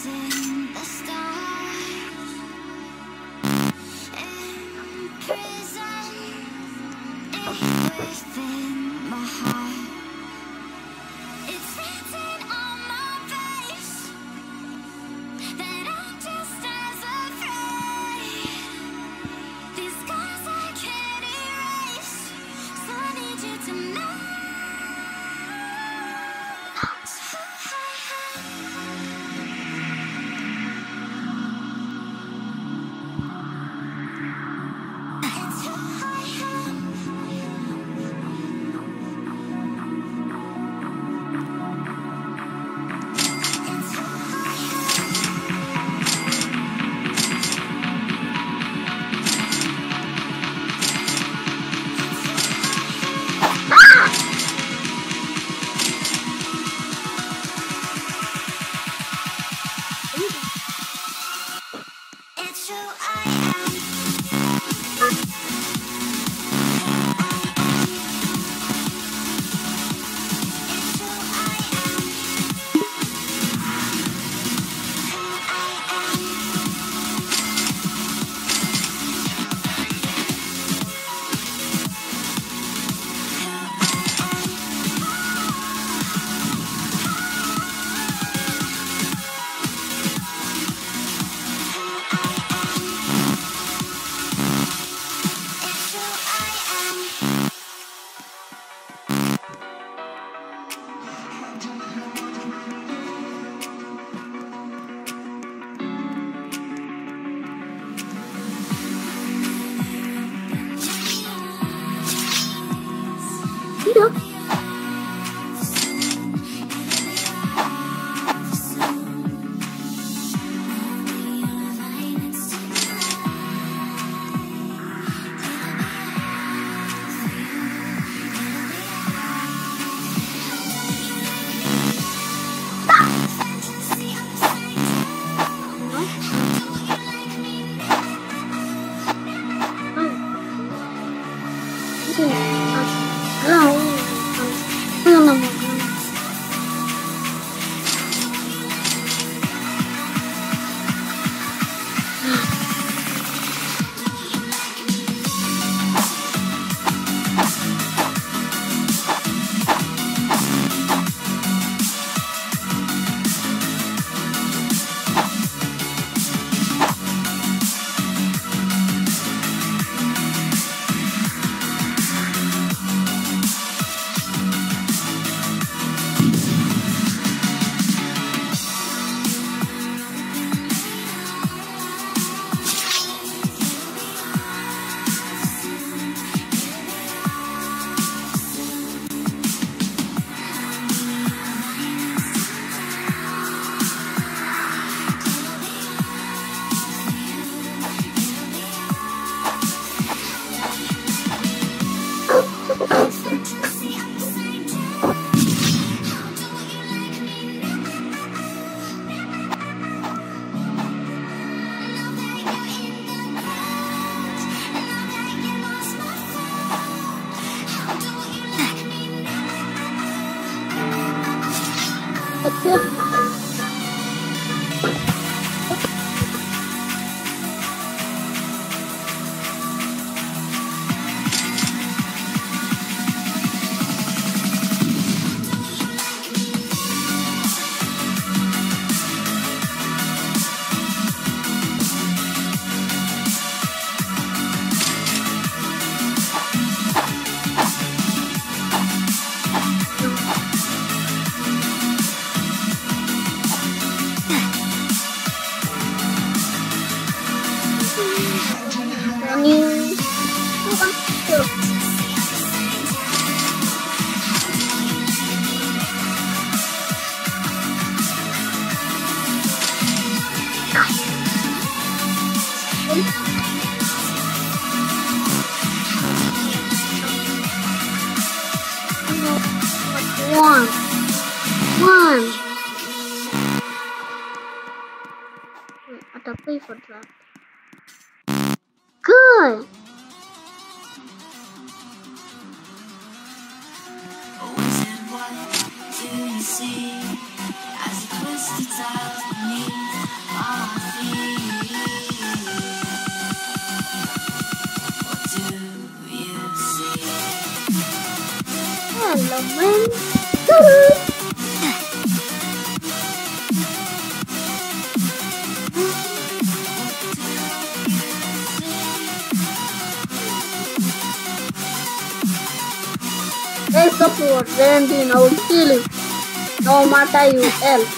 As you twist the tiles beneath. Take support, Randy, I will kill you. No matter you else.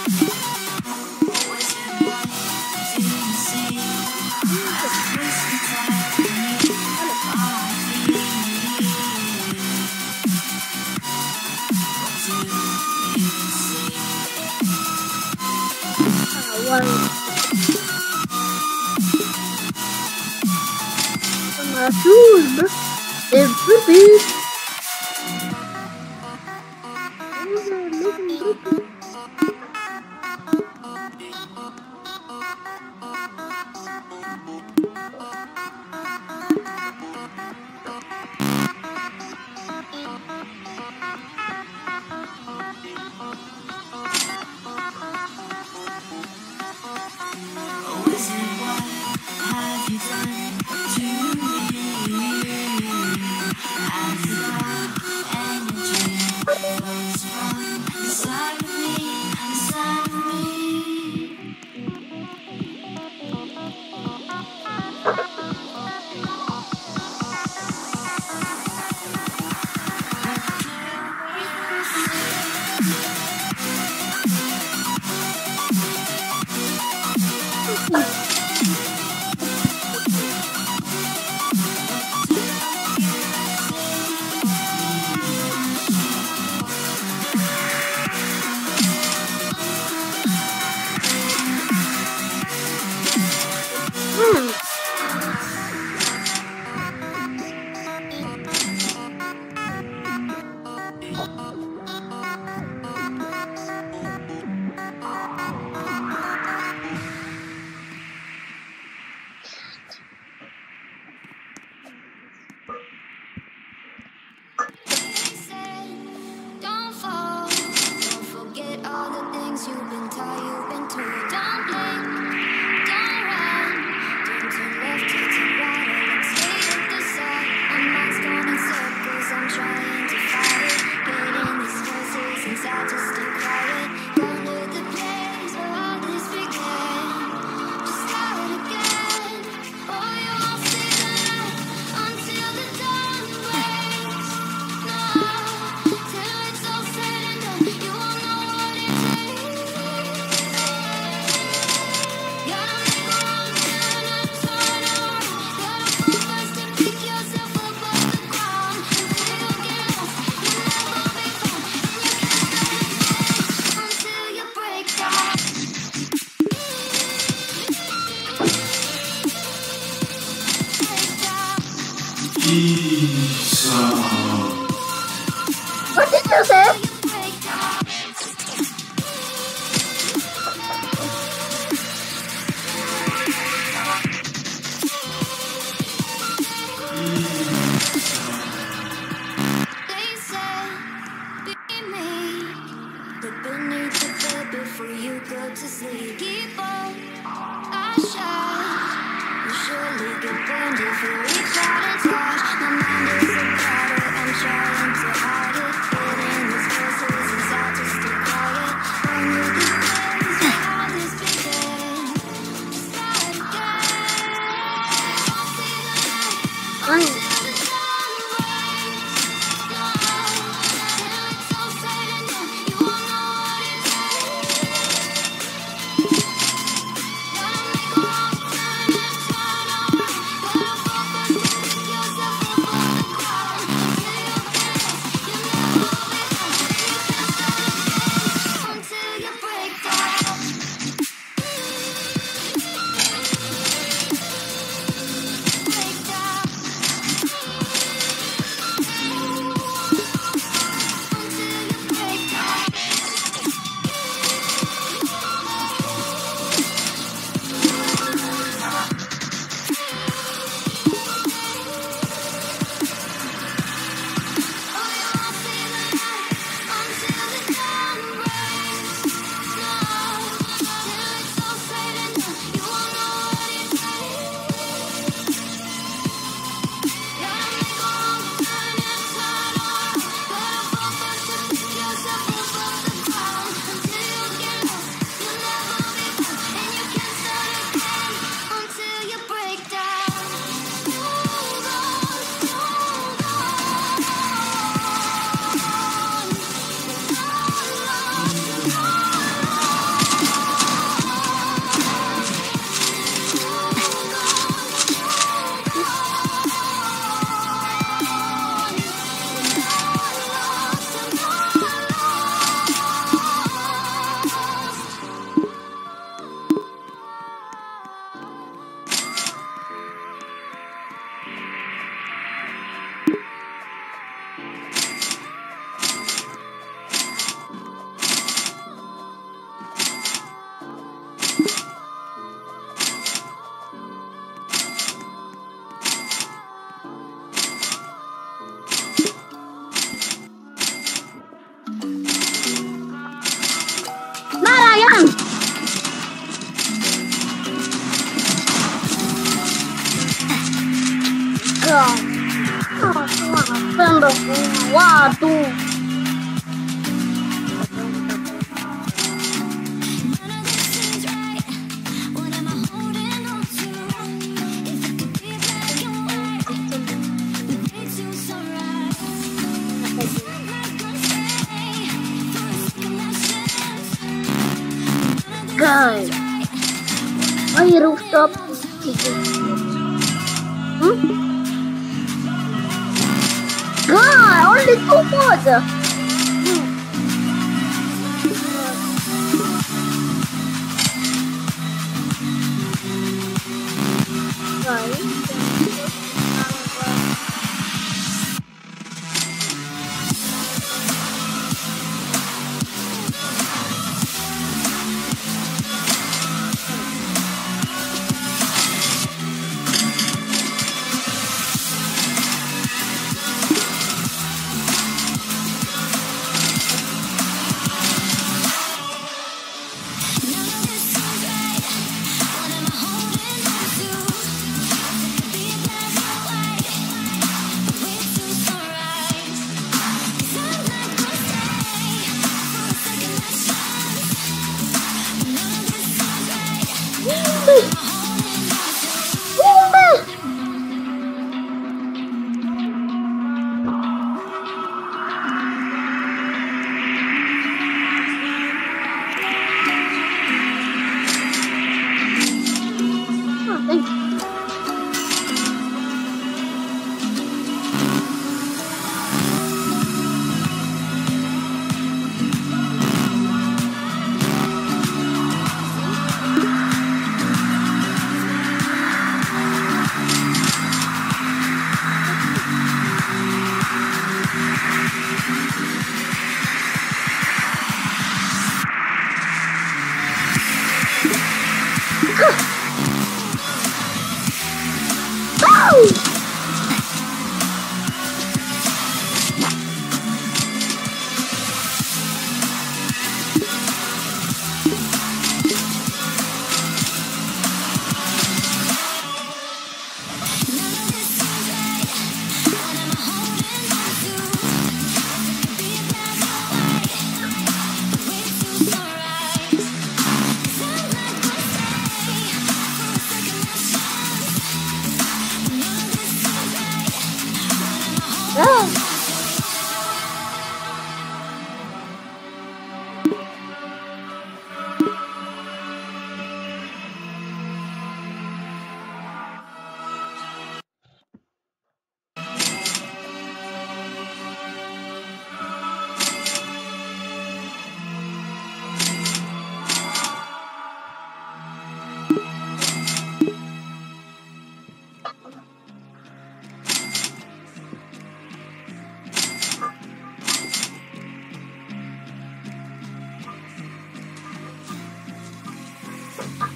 sayang. Waduh. Guys, my rooftop is God, only 2 mods.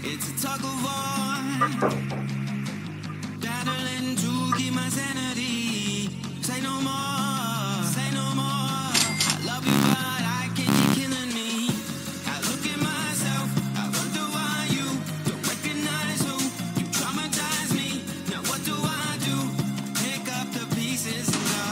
It's a tug of war, battling to keep my sanity. Say no more, say no more. I love you, but I can't, you're killing me. I look at myself, I wonder why you don't recognize who you traumatize me. Now what do I do? Pick up the pieces and go.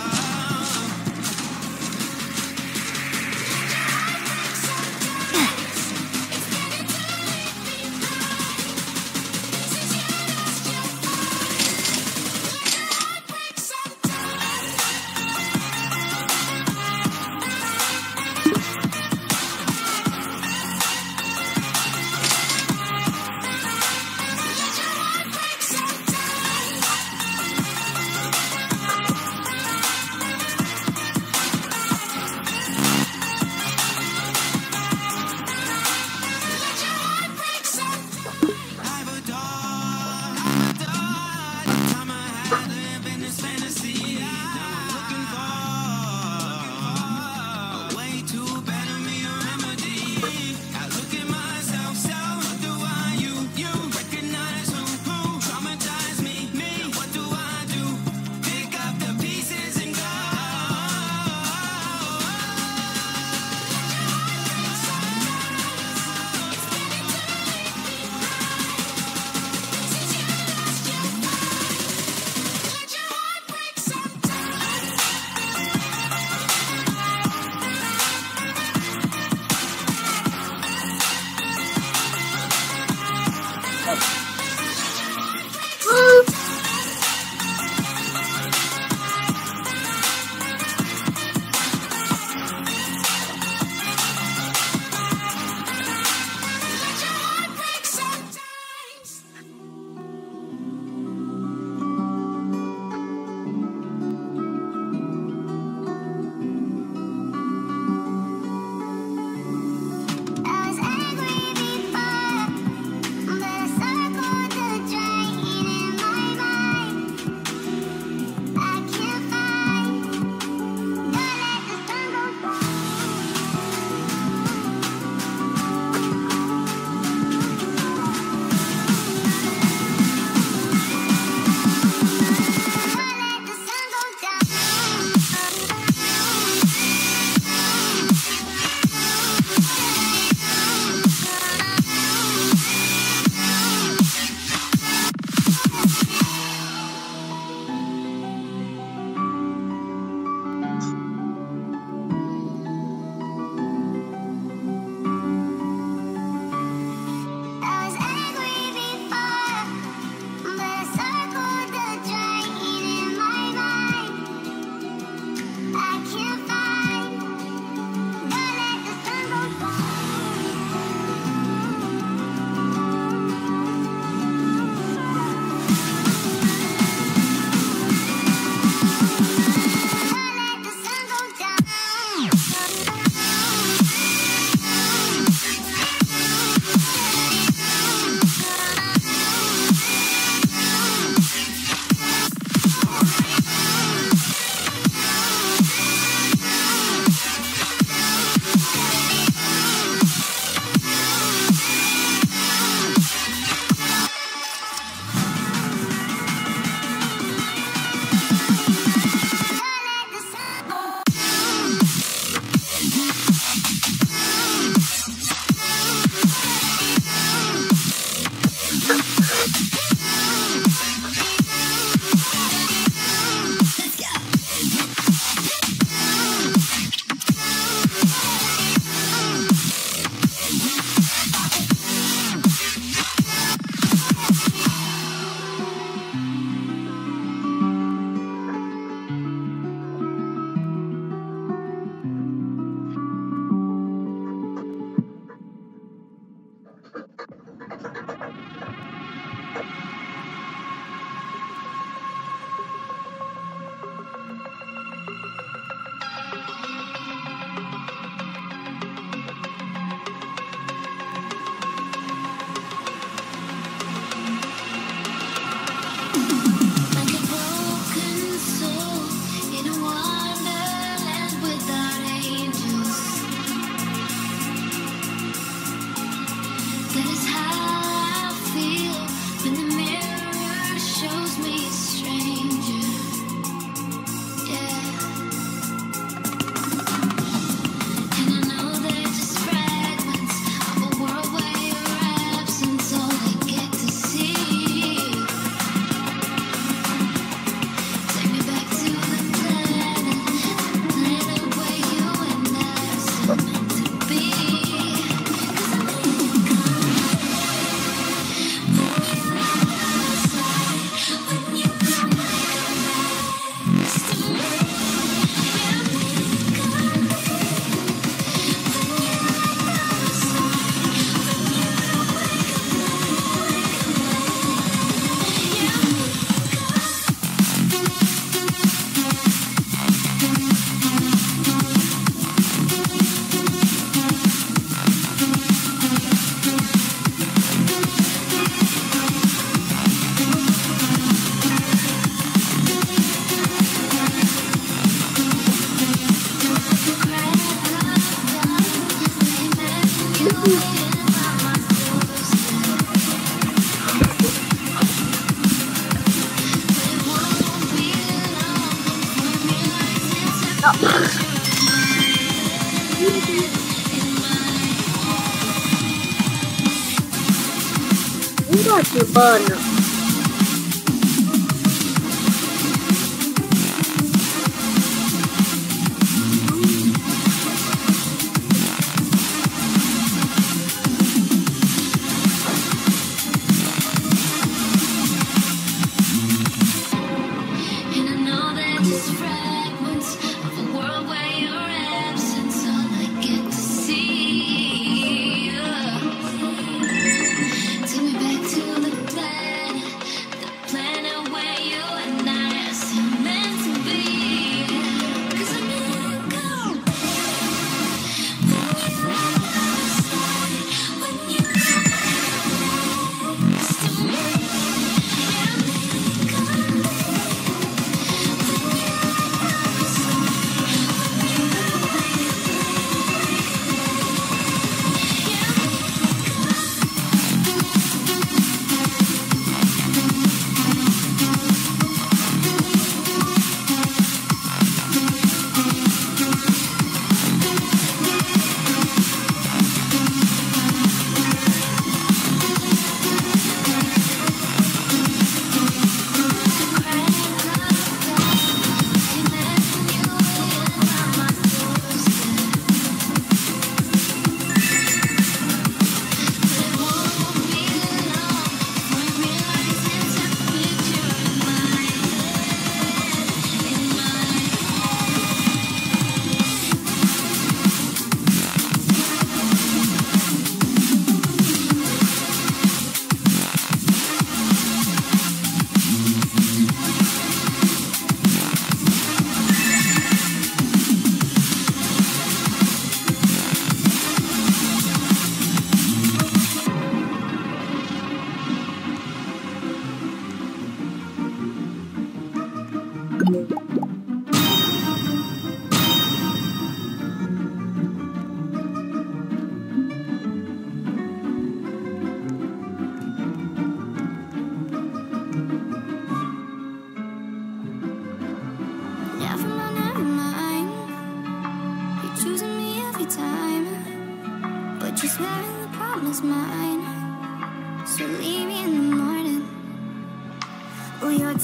Pode, mano.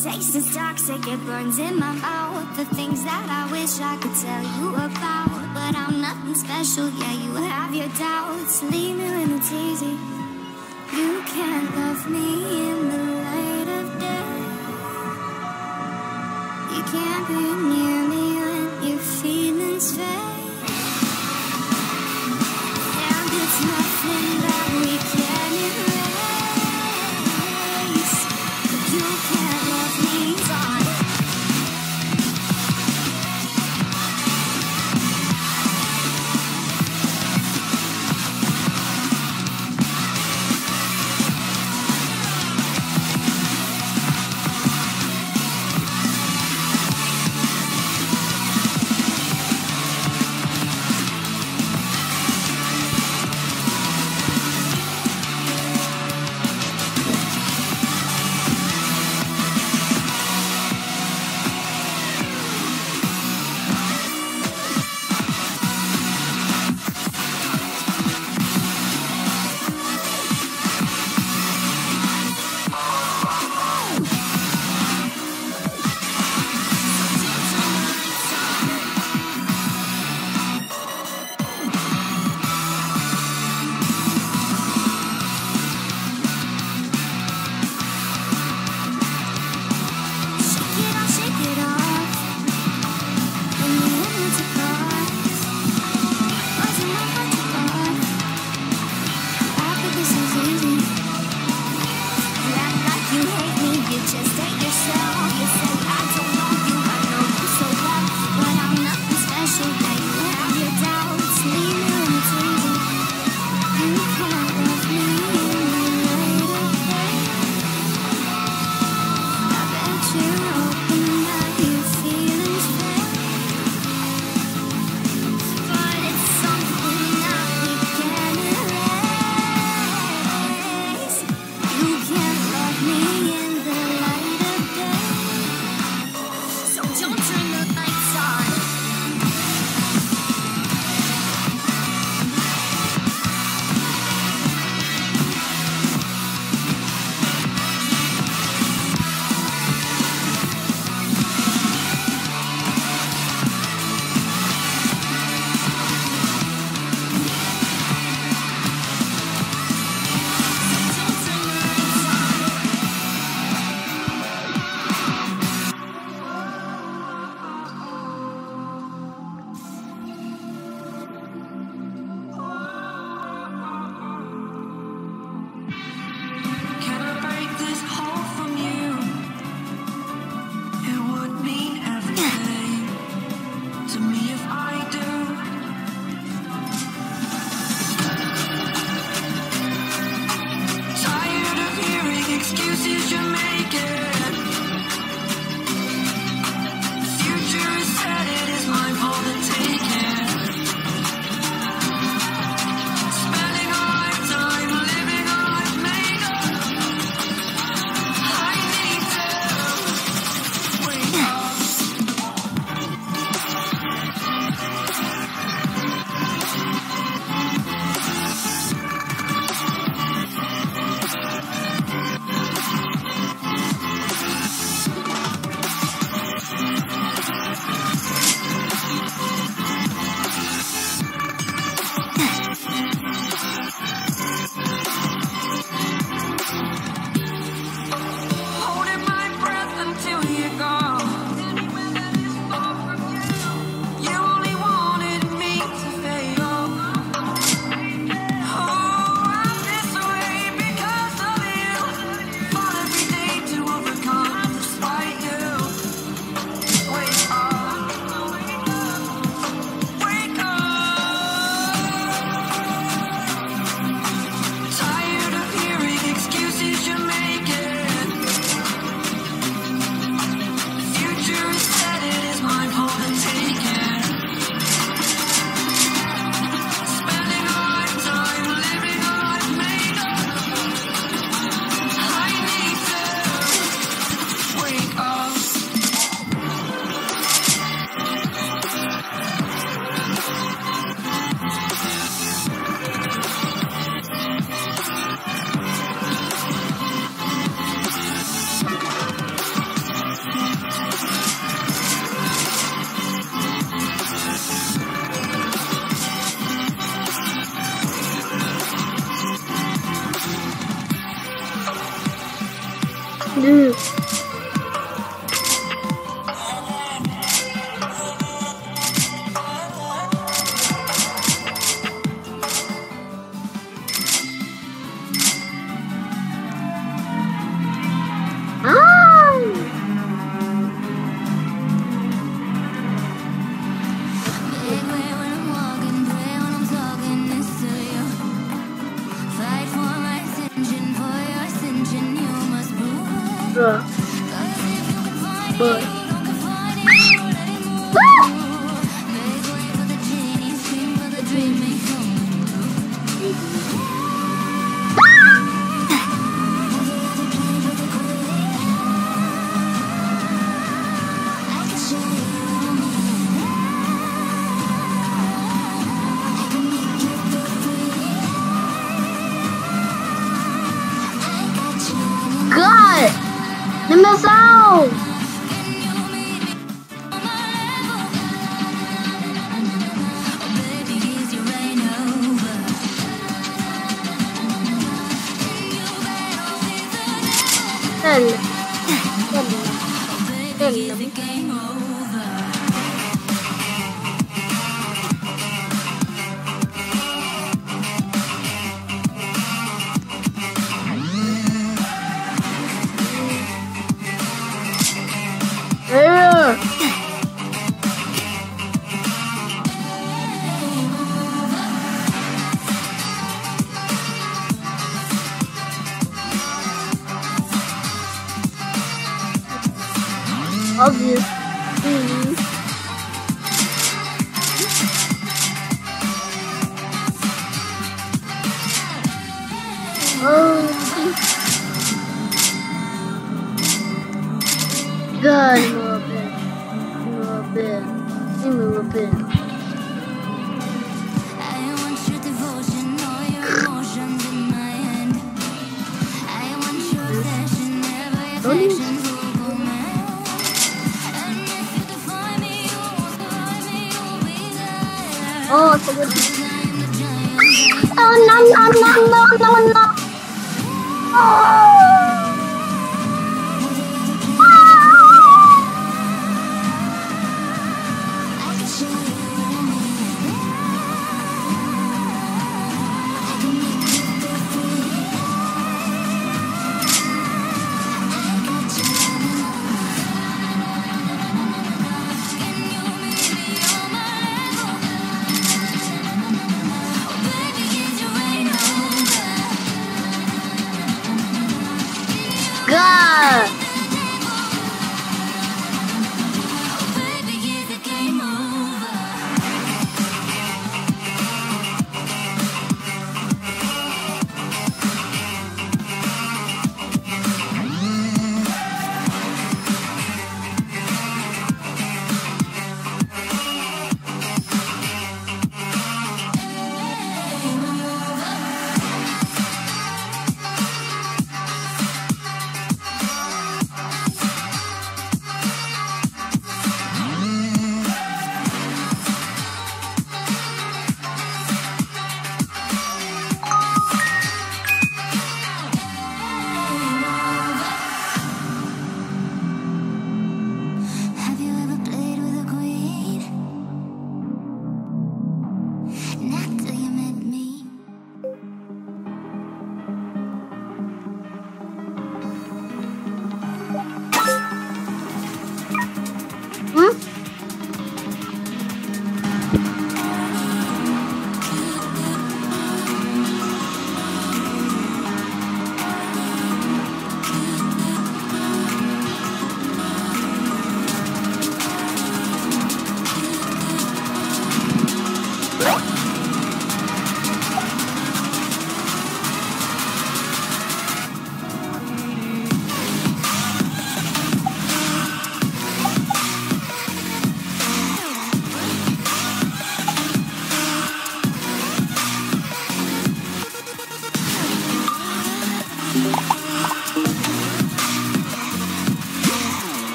Taste is toxic, it burns in my mouth. The things that I wish I could tell you about, but I'm nothing special, yeah, you have your doubts. Leave me when it's easy. You can't love me in the light of day. You can't be near me when your feelings fade. And it's nothing that we can erase. You can't love me.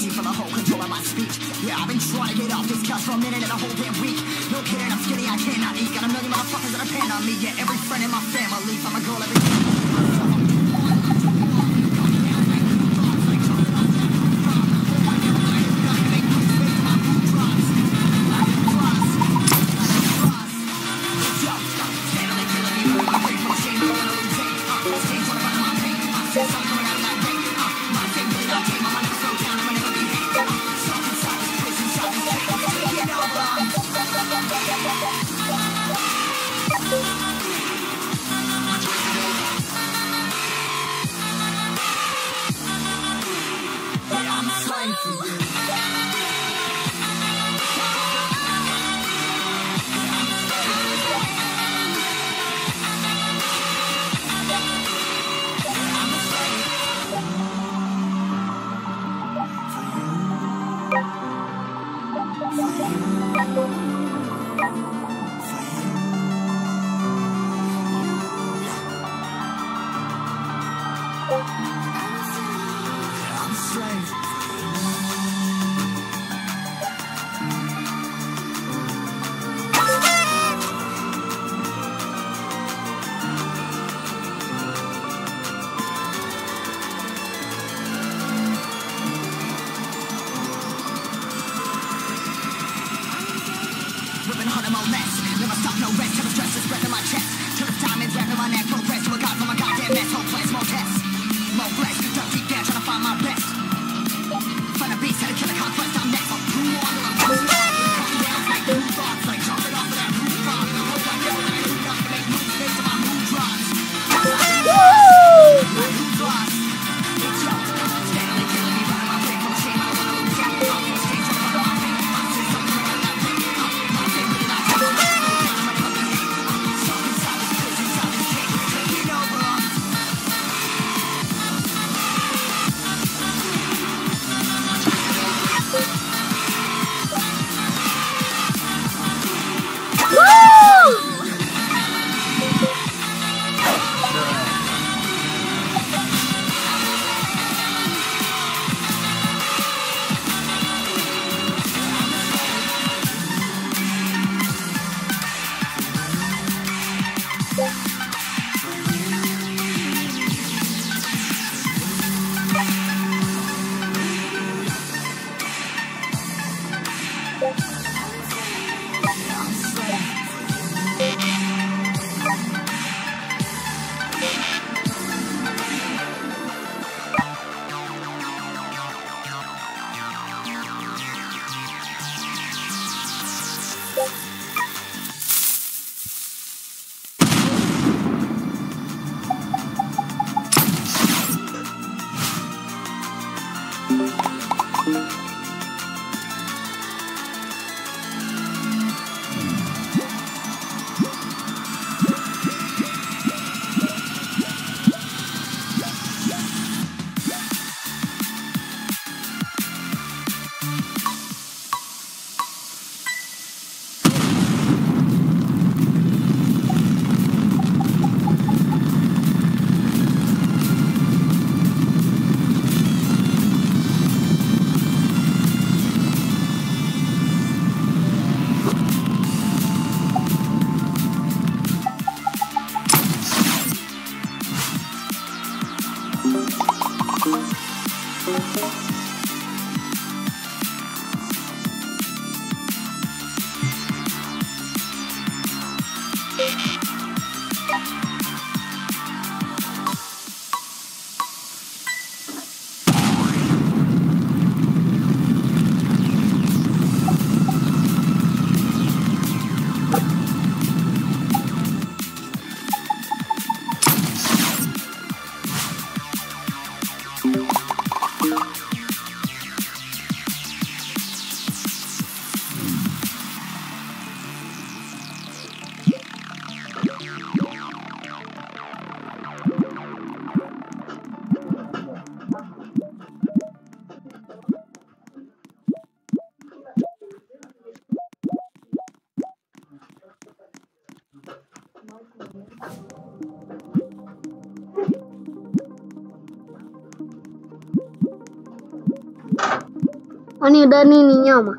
easy for the whole control of my speech. Yeah, I've been trying to get off this couch for a minute and a whole damn week. No kidding, I'm skinny, I cannot eat. Got a million motherfuckers that depend on me. Yeah, every friend in my family, I'm a girl every day. Они даны не няма.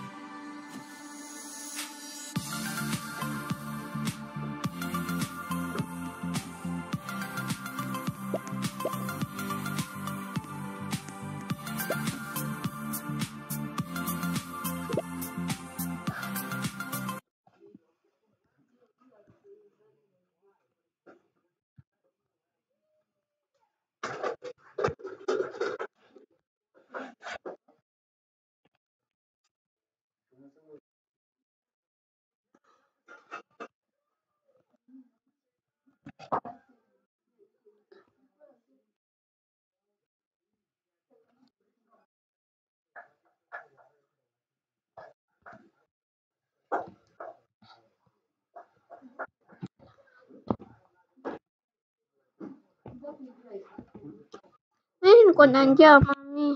Ini kau nanya mami.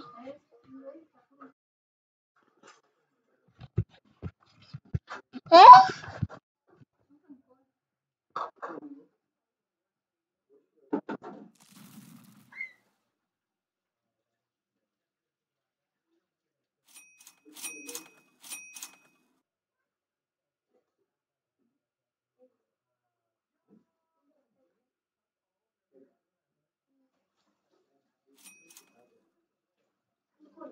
No,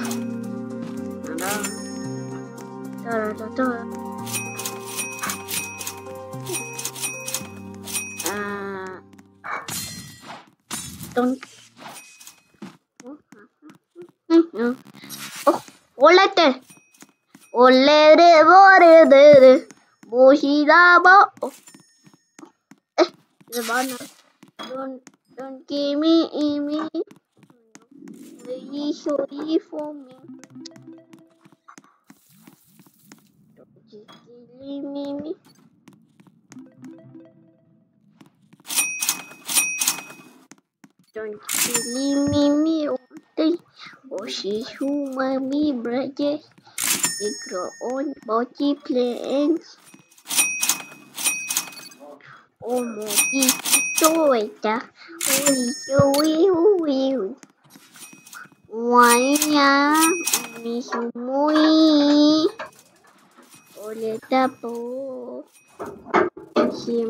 Da da da. Don't. Oh, olete. Olere, bore, dere. Bohidaba. Oh. Don't give me. Very sorry for me. Don't give me. Don't give me. Okay. Oh, she's human, me, brother. They grow on body plans. Oh my God! Oh, why am I so moody? Oh, let the ball. She oh,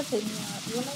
Essa tem minha bola.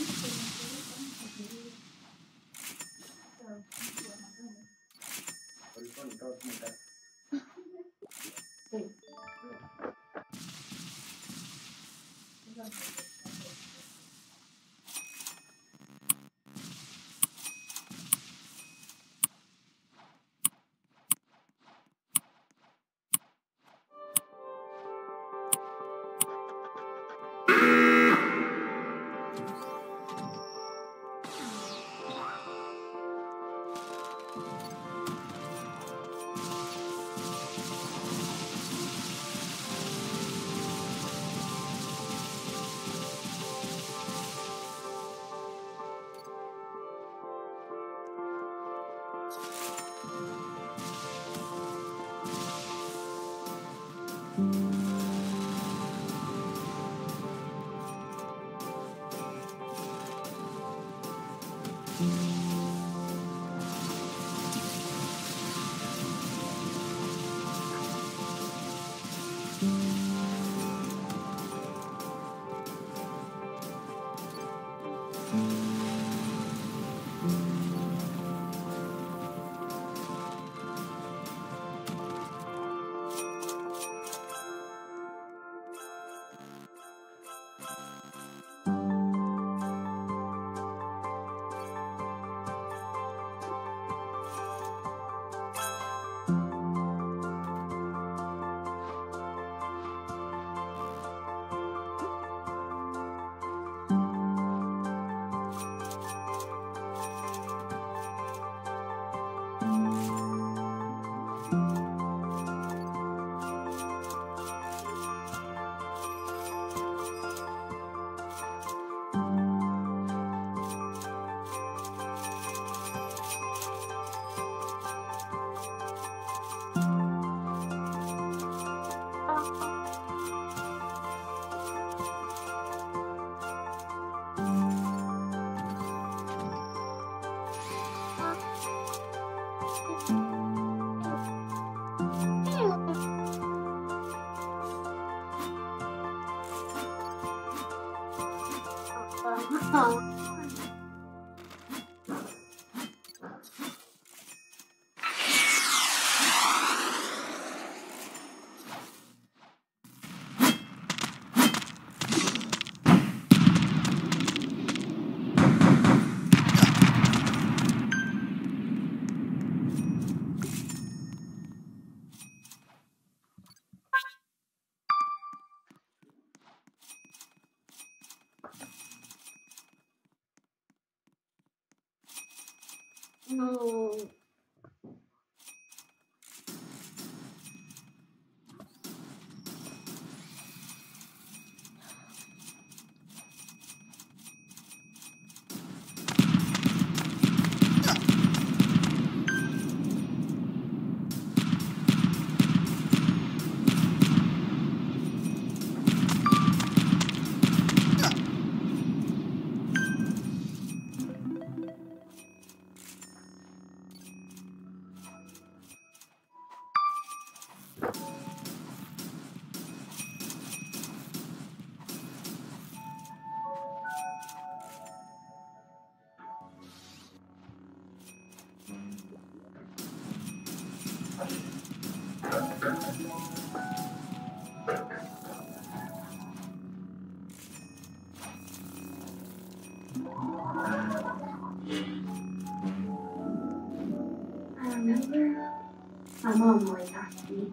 My mom always asked me to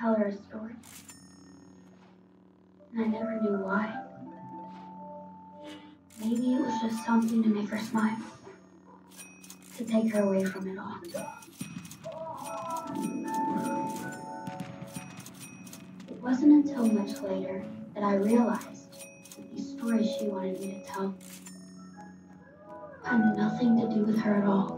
tell her a story, and I never knew why. Maybe it was just something to make her smile, to take her away from it all. It wasn't until much later that I realized that these stories she wanted me to tell had nothing to do with her at all.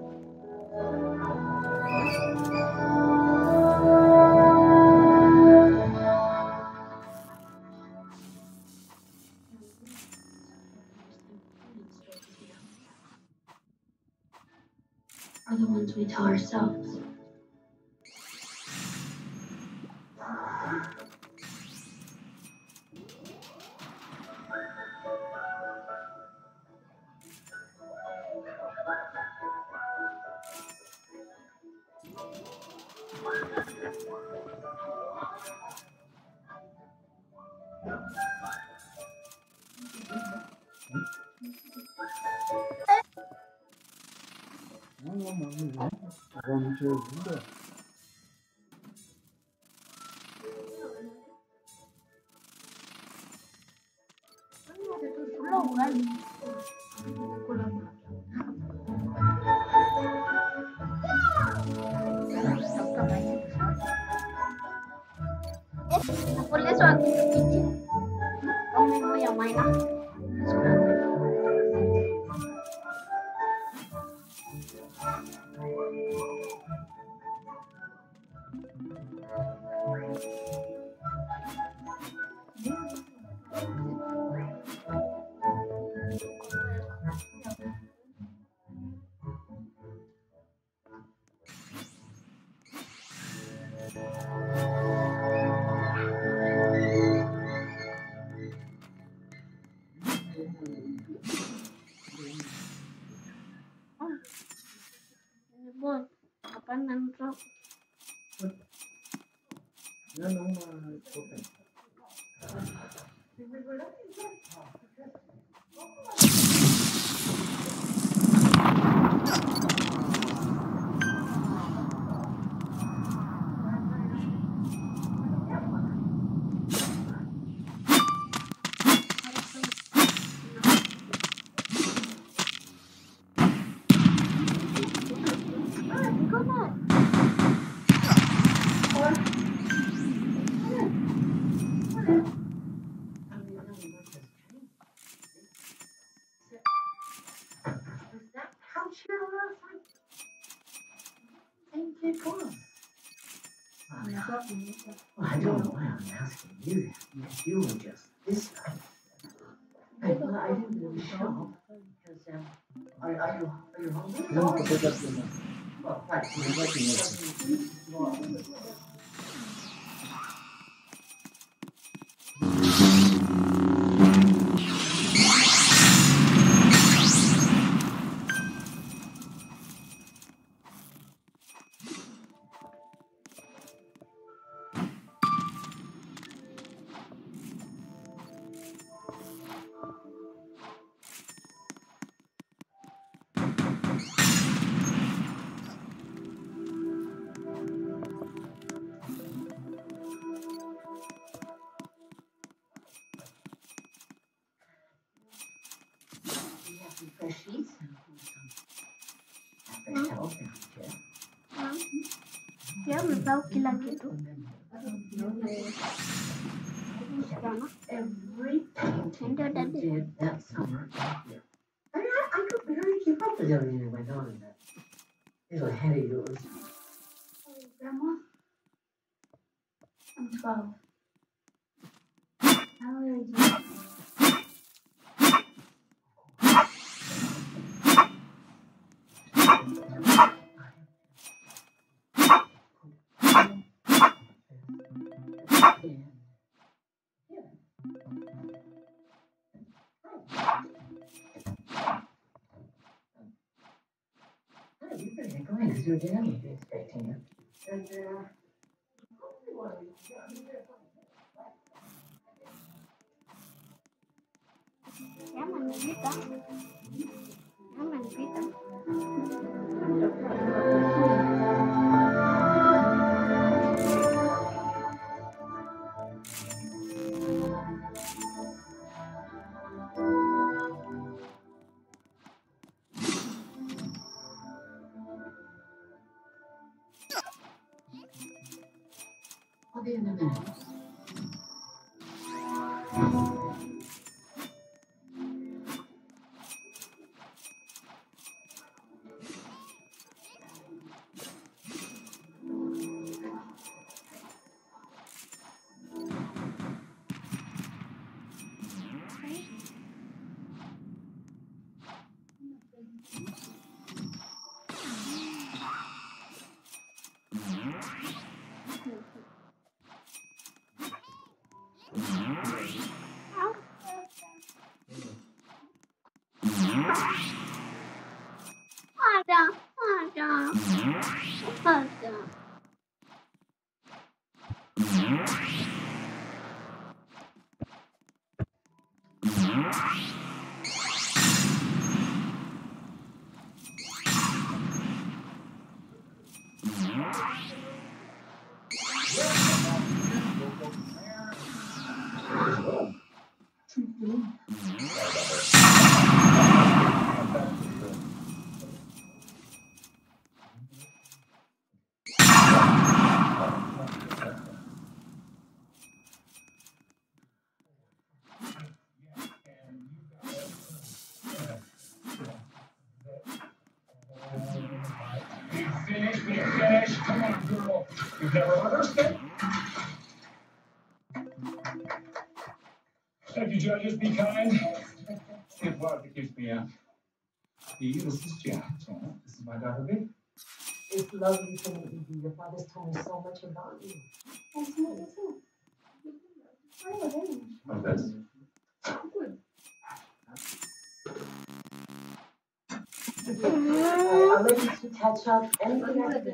Are the ones we tell ourselves. Não te ajuda? Boleh suatu cincin, kamu yang main lah. I don't know why I'm asking you that. You were just this time. I didn't really show because are you home? No, because that's the one. Well, right, you're working with me. Every painting that I did that summer. I could barely keep up with everything that went on in that little head of yours. Oh, Grandma? I'm 12. How are you? You're down with expecting it. And, Just be kind. Can't bother to kiss me out. This is Jack. This is my daughter, Vic. It's lovely to meet you. Your father's told me so much about you. Nice to meet you, too. How are you? How's this? Good. I'll let you two catch up. Anything I can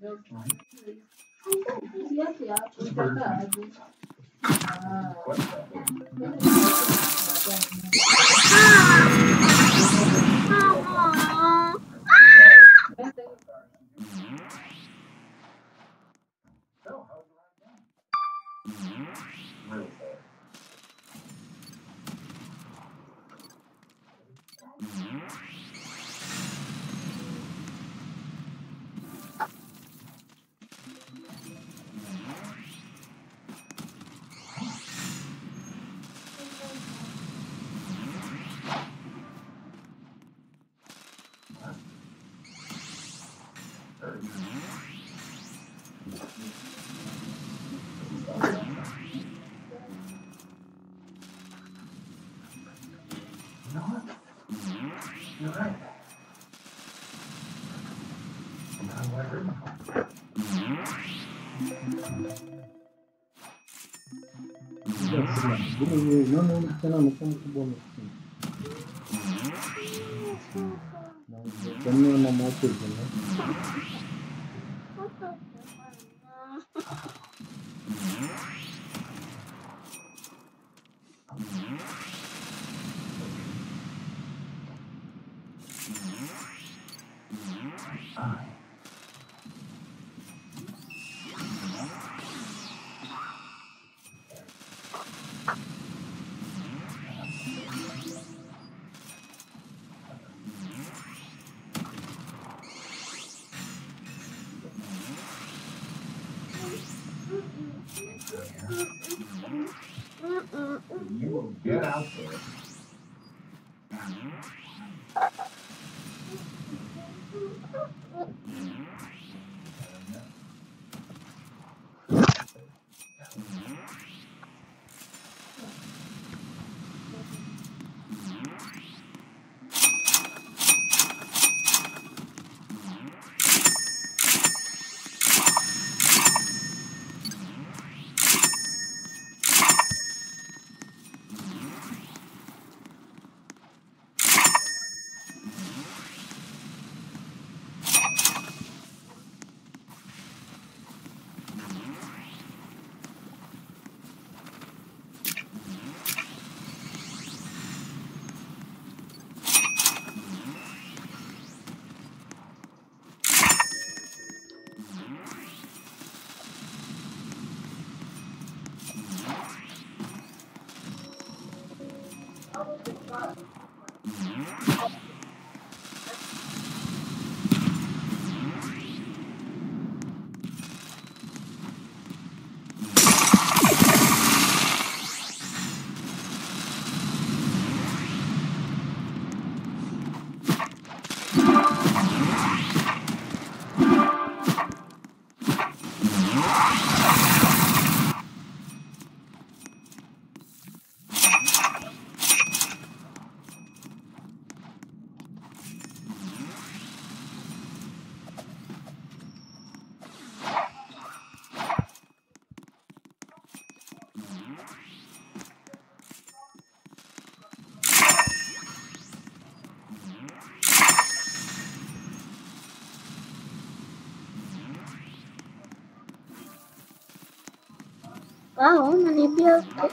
do. Yes. Wow, many builds. Wow.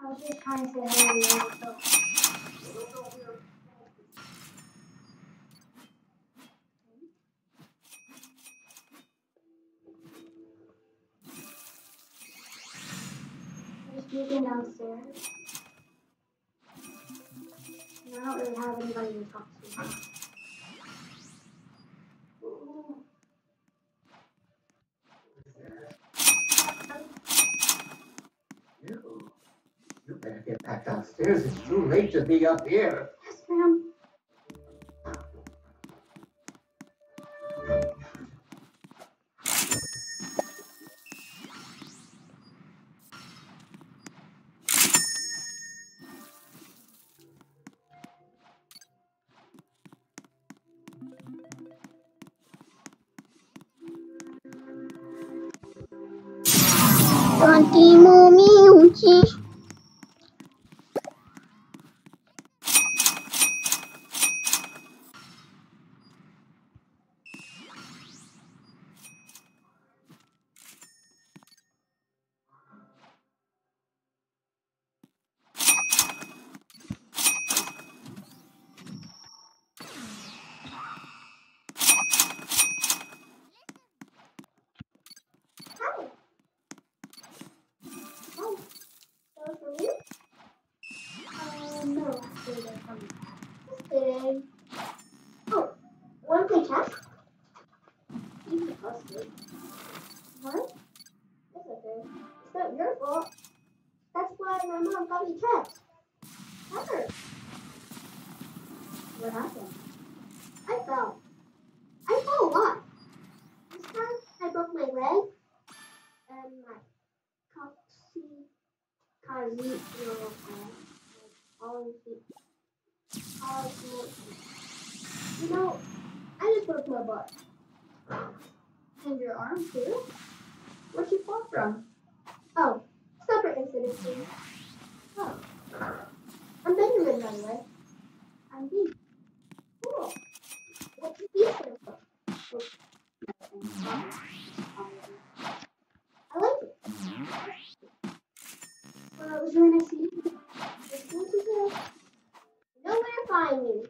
I'm just trying to hear you. Just moving downstairs. And I don't really have anybody to talk to. Back downstairs, it's too late to be up here. Yes, ma'am. Auntie, mommy, Uchi. You know, I just broke my butt. And your arm too? Where'd you fall from? Oh, separate incident too. Oh. I'm better than that way. I'm weak. goes when I see you. I know where to find you.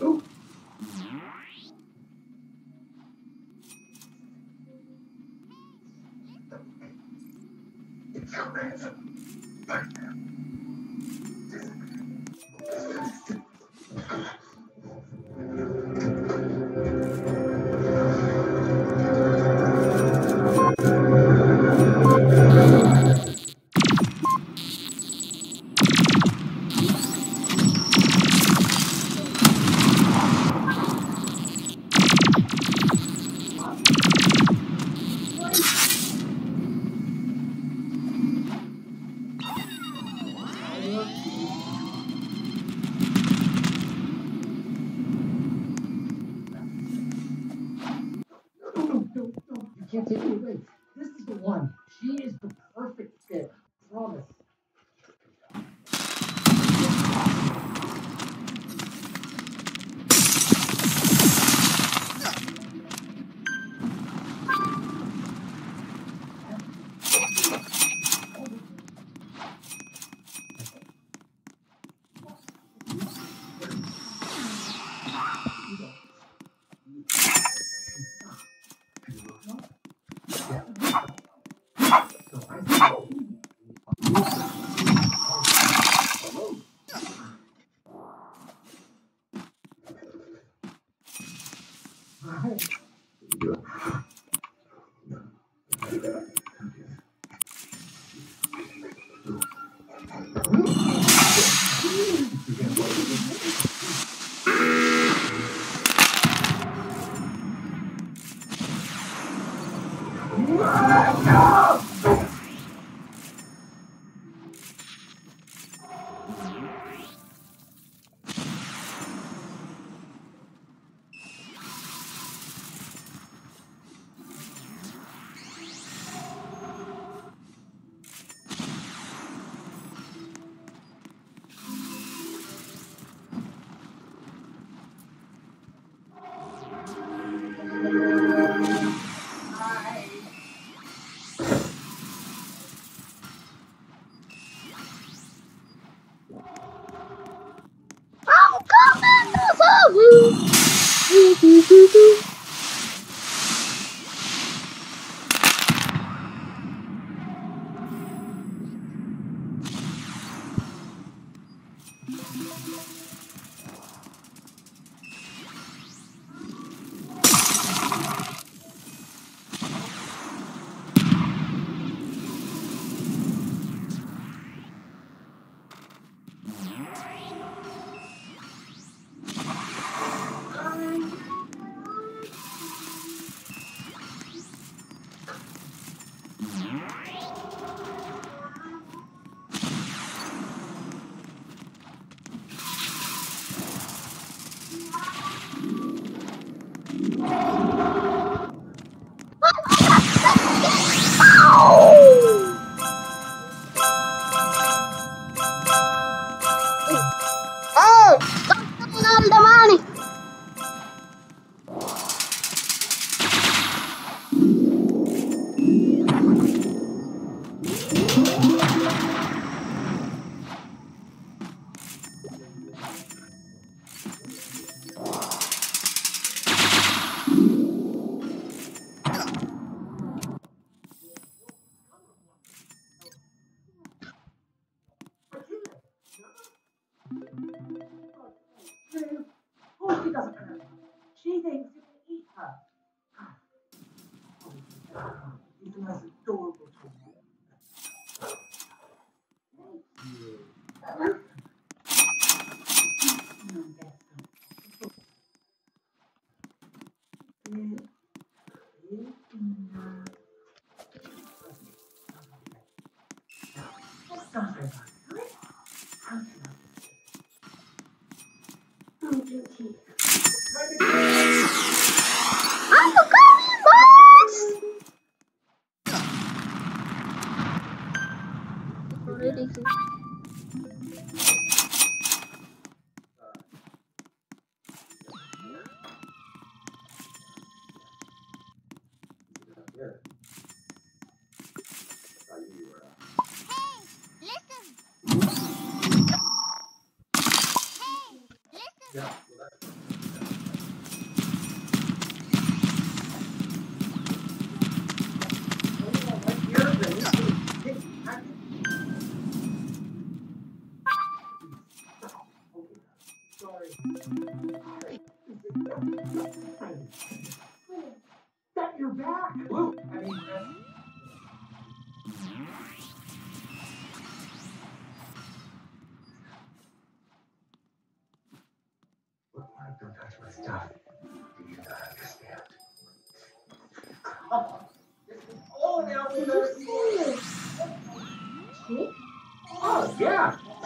Oh. It's amazing. Right now.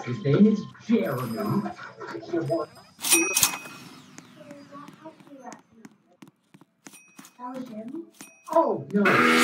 His name is Jeremy. Oh, no.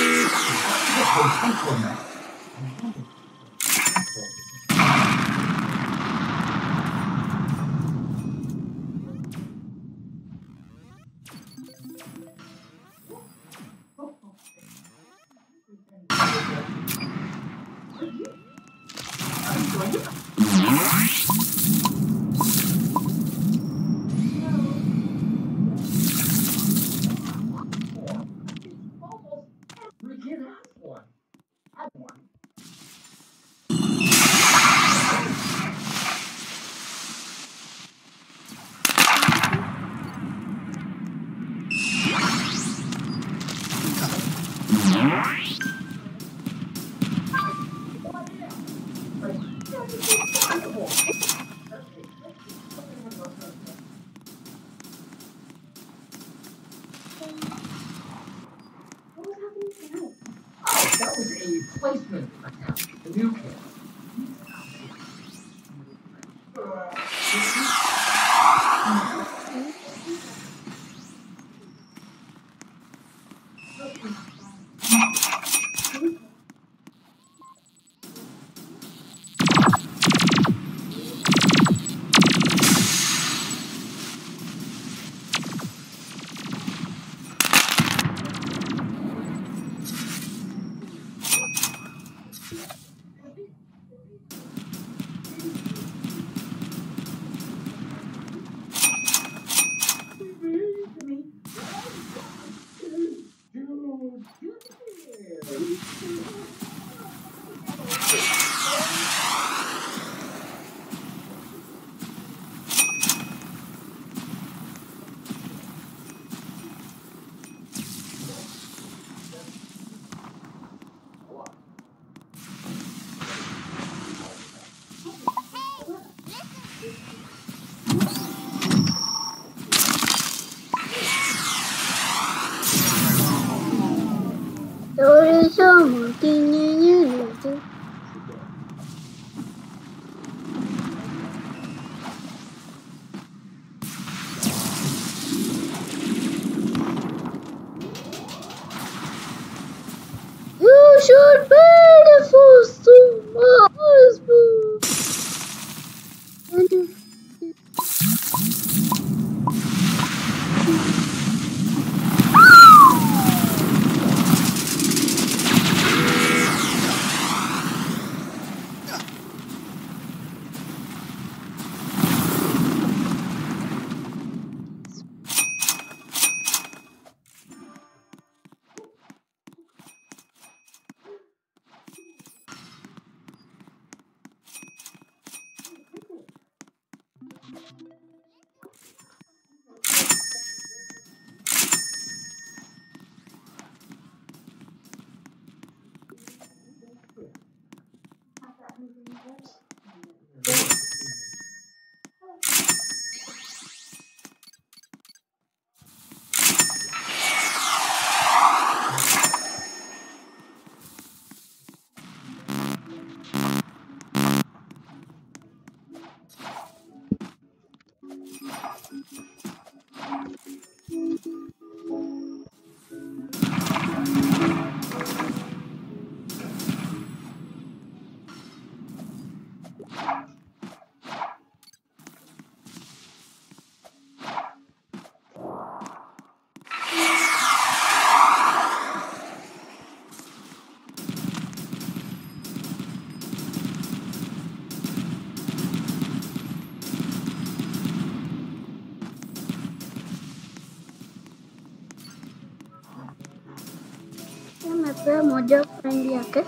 Moja friendly aake.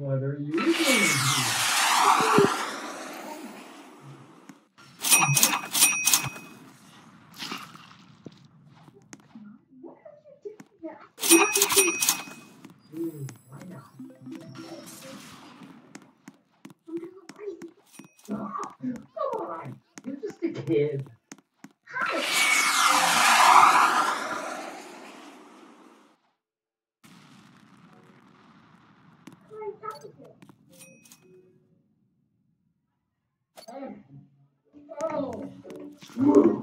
What are you doing here? Come on, you're just a kid. Hi. Oh. Oh.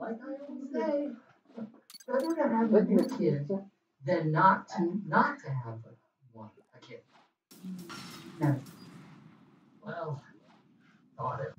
Like I always say, better to have a kid than not to have a kid. No. Well, got it.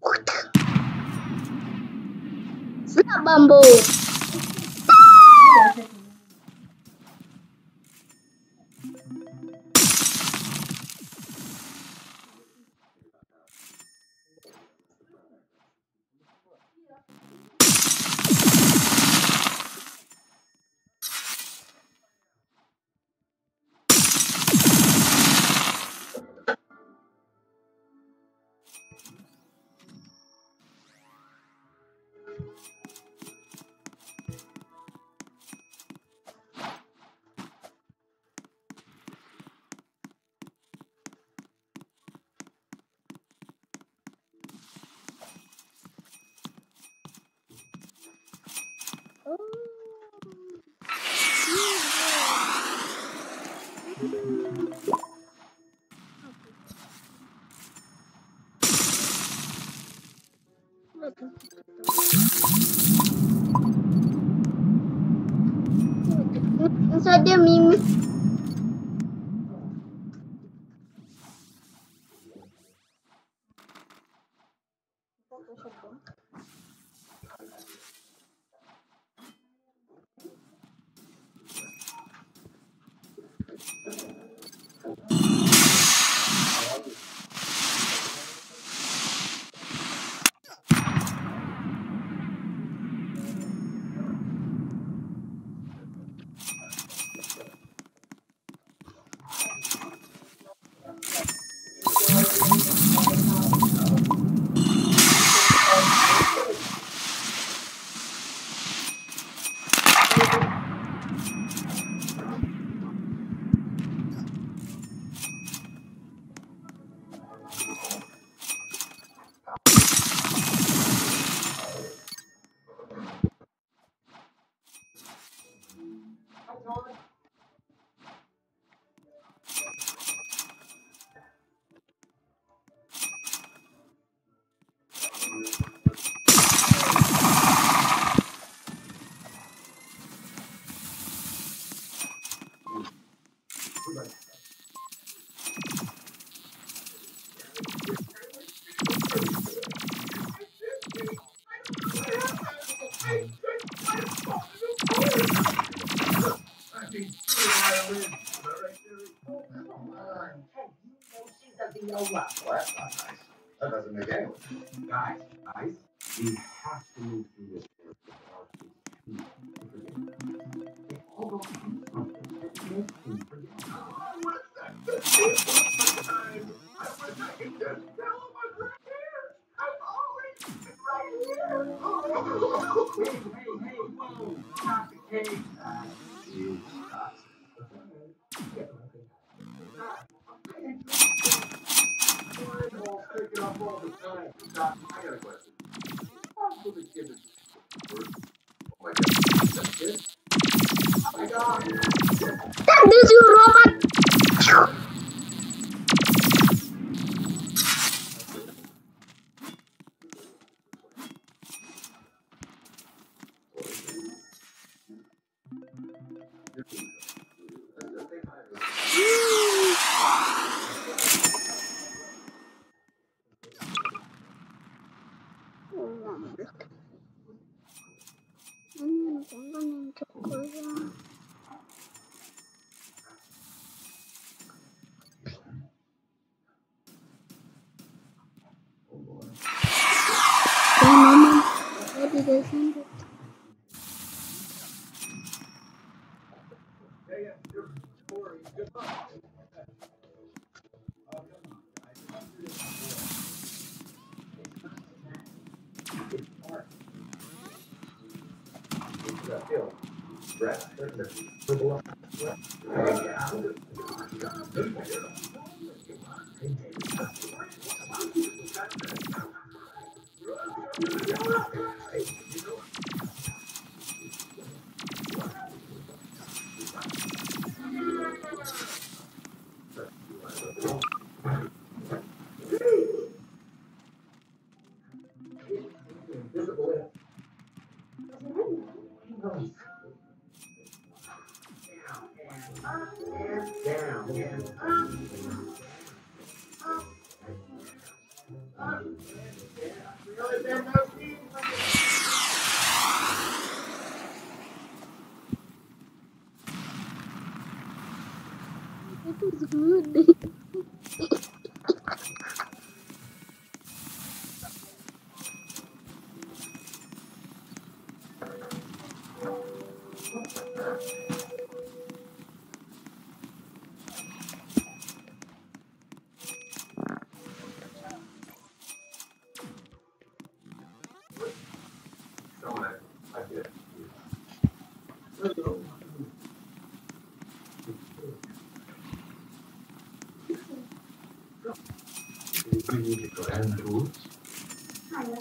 What the? Not bamboo. Só de mim. That doesn't make any sense. Guys, we have to move through this. was good. And roots. Okay.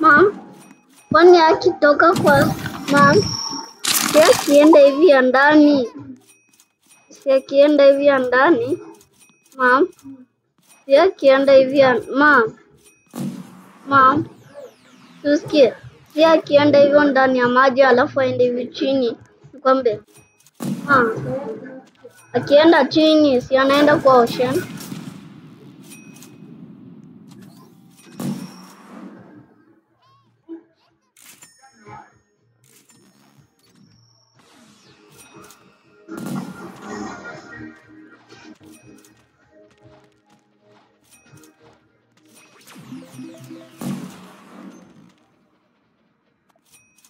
Mom, one day I keep dog off. Mom, Ukienda hivi andani. Ukienda hivi andani. Mom. Ukienda hivi andani. Mom. Tusikie. Ukienda hivi ndani ya maji alafu aende hivi chini. Nikwambie. Akienda chini, si anaenda kwa ocean.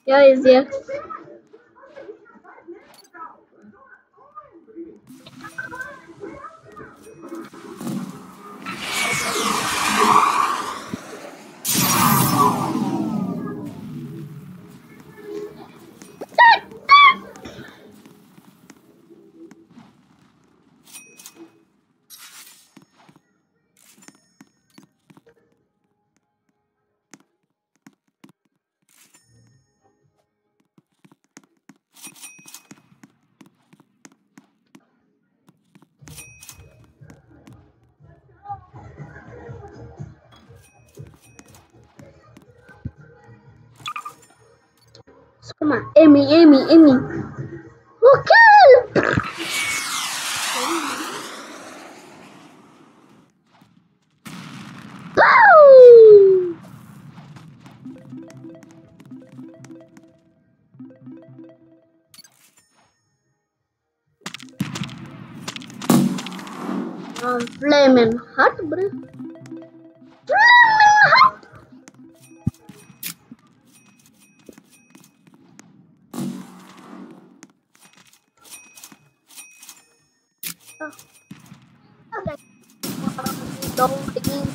Here is the X. Come on, Amy. Okay. Boom! I'm flaming hot, bro. Again,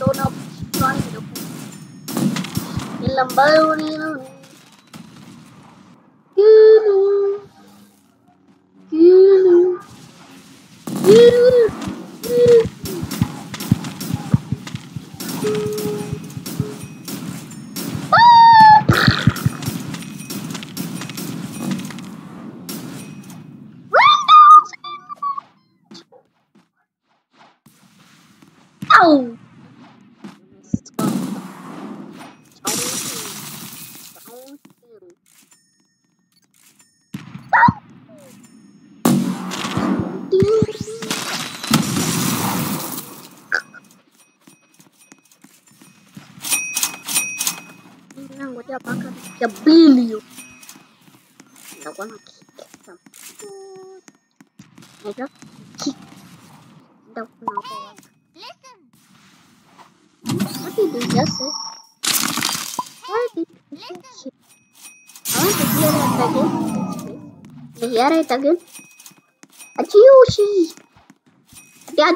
that's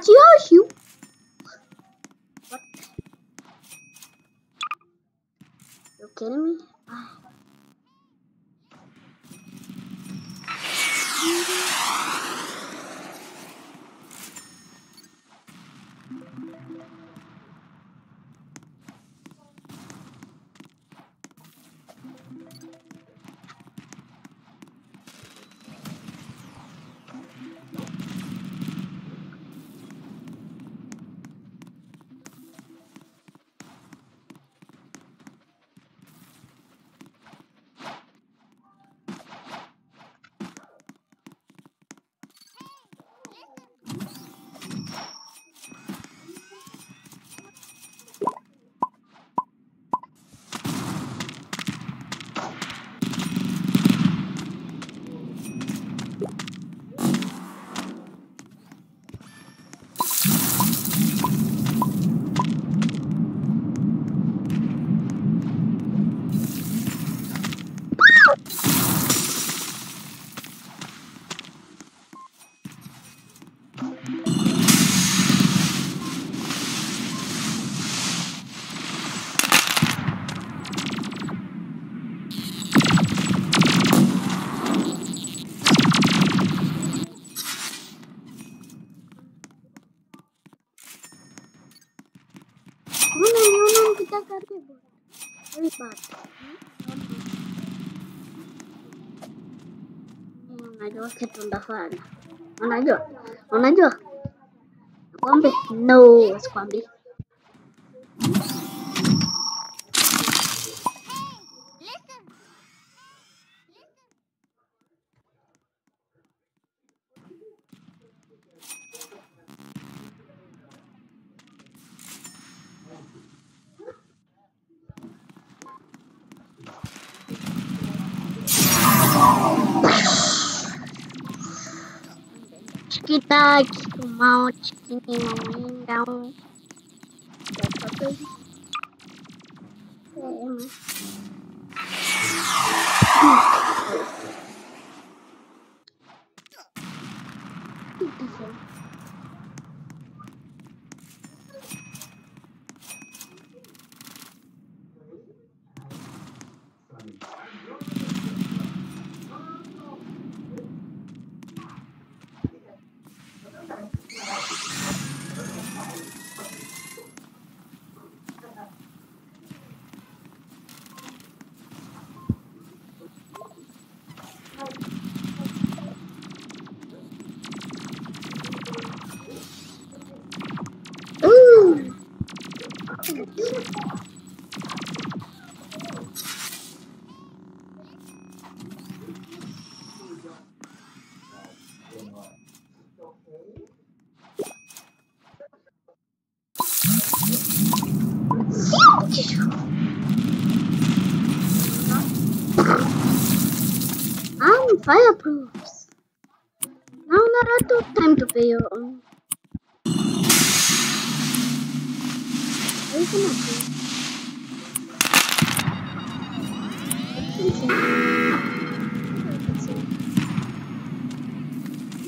Yoshi. What? You kidding me? Não, não, Squambi? No, Squambi. Kita mau chiquinho ainda I'm fireproofs. Now Naruto, time to pay your own.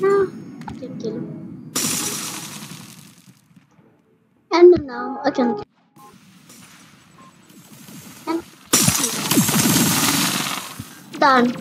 No, I can kill him. And now I can kill him. Done.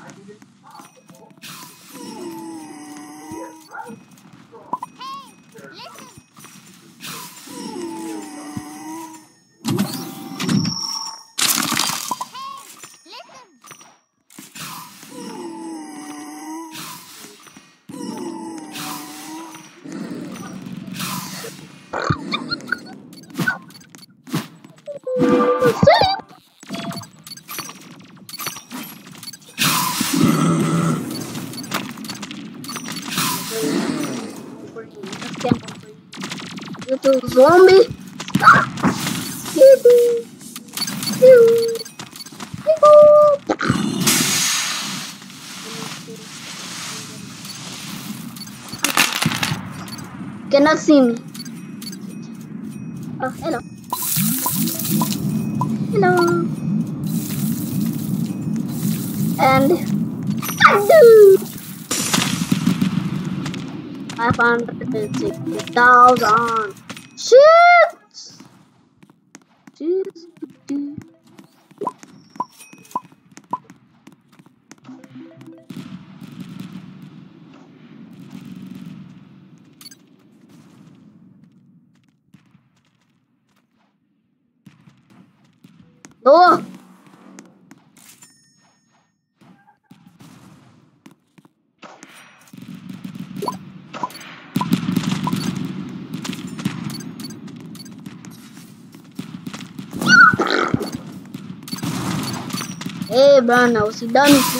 I did it. tem um zombie. Cannot see me. Oh, hello. Hello. And I found 50,000 ships. Oh. Ei, Bruno, se dá no cu.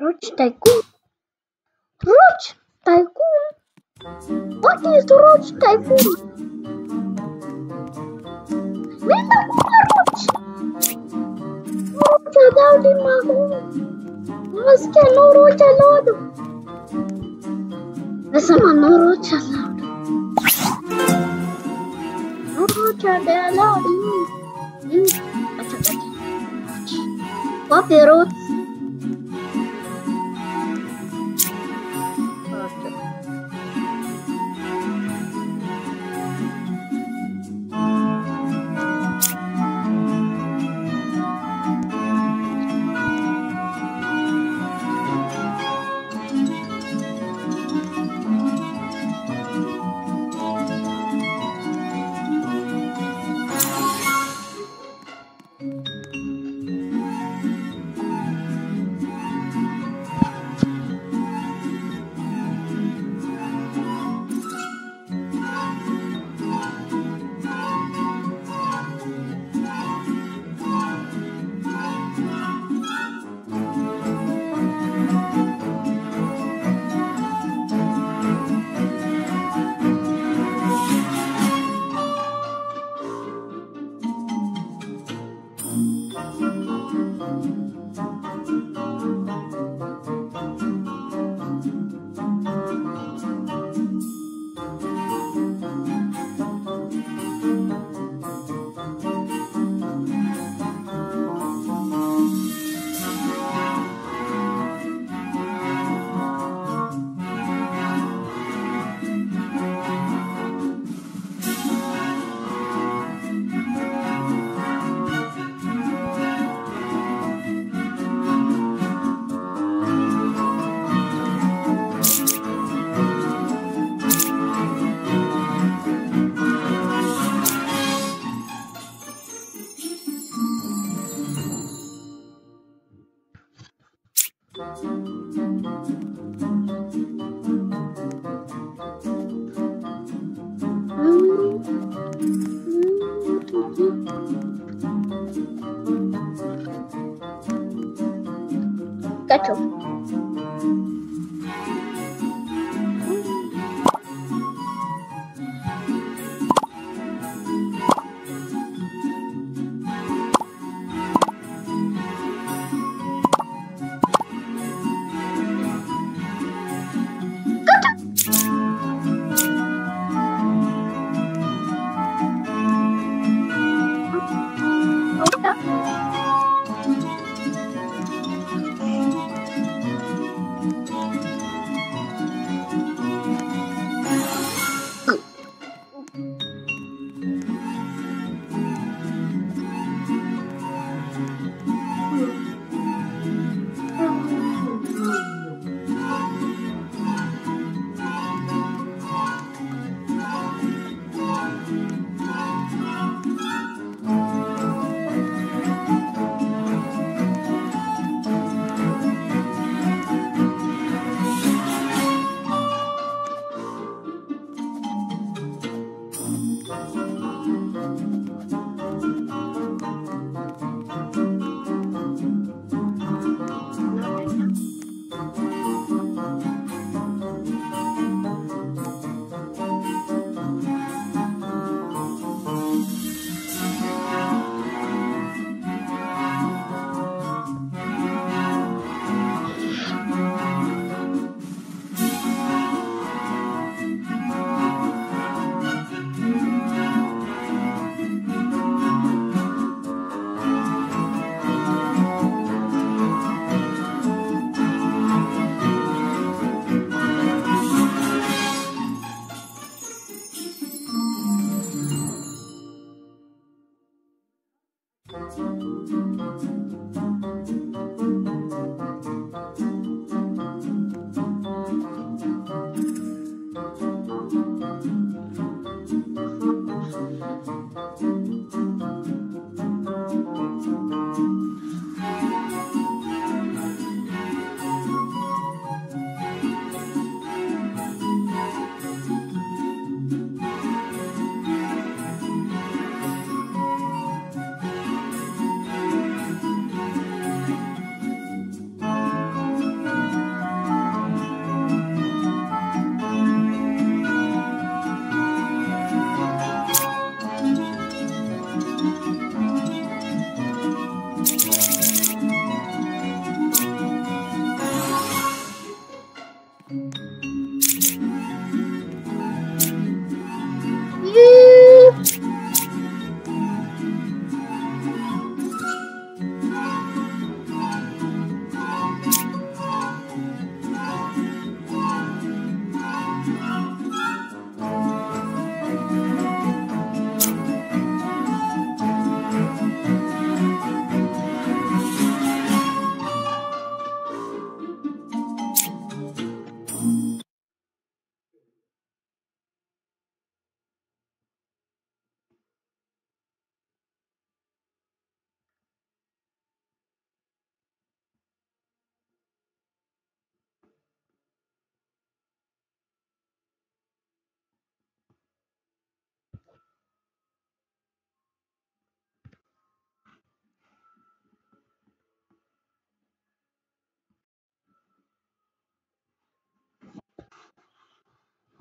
Roach Tycoon. Roach Tycoon? What is the Roach Tycoon? Menda Kula Roach! Roach about in my home. Mas que no Roach allowed. Essa mano Roach allowed. No Roach allowed in. What the Roach?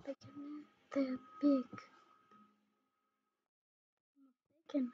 mistaken the pig. Mistaken.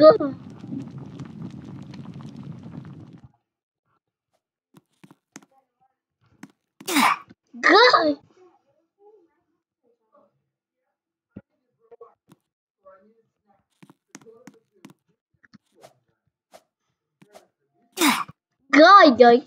go. Go. Go, guys.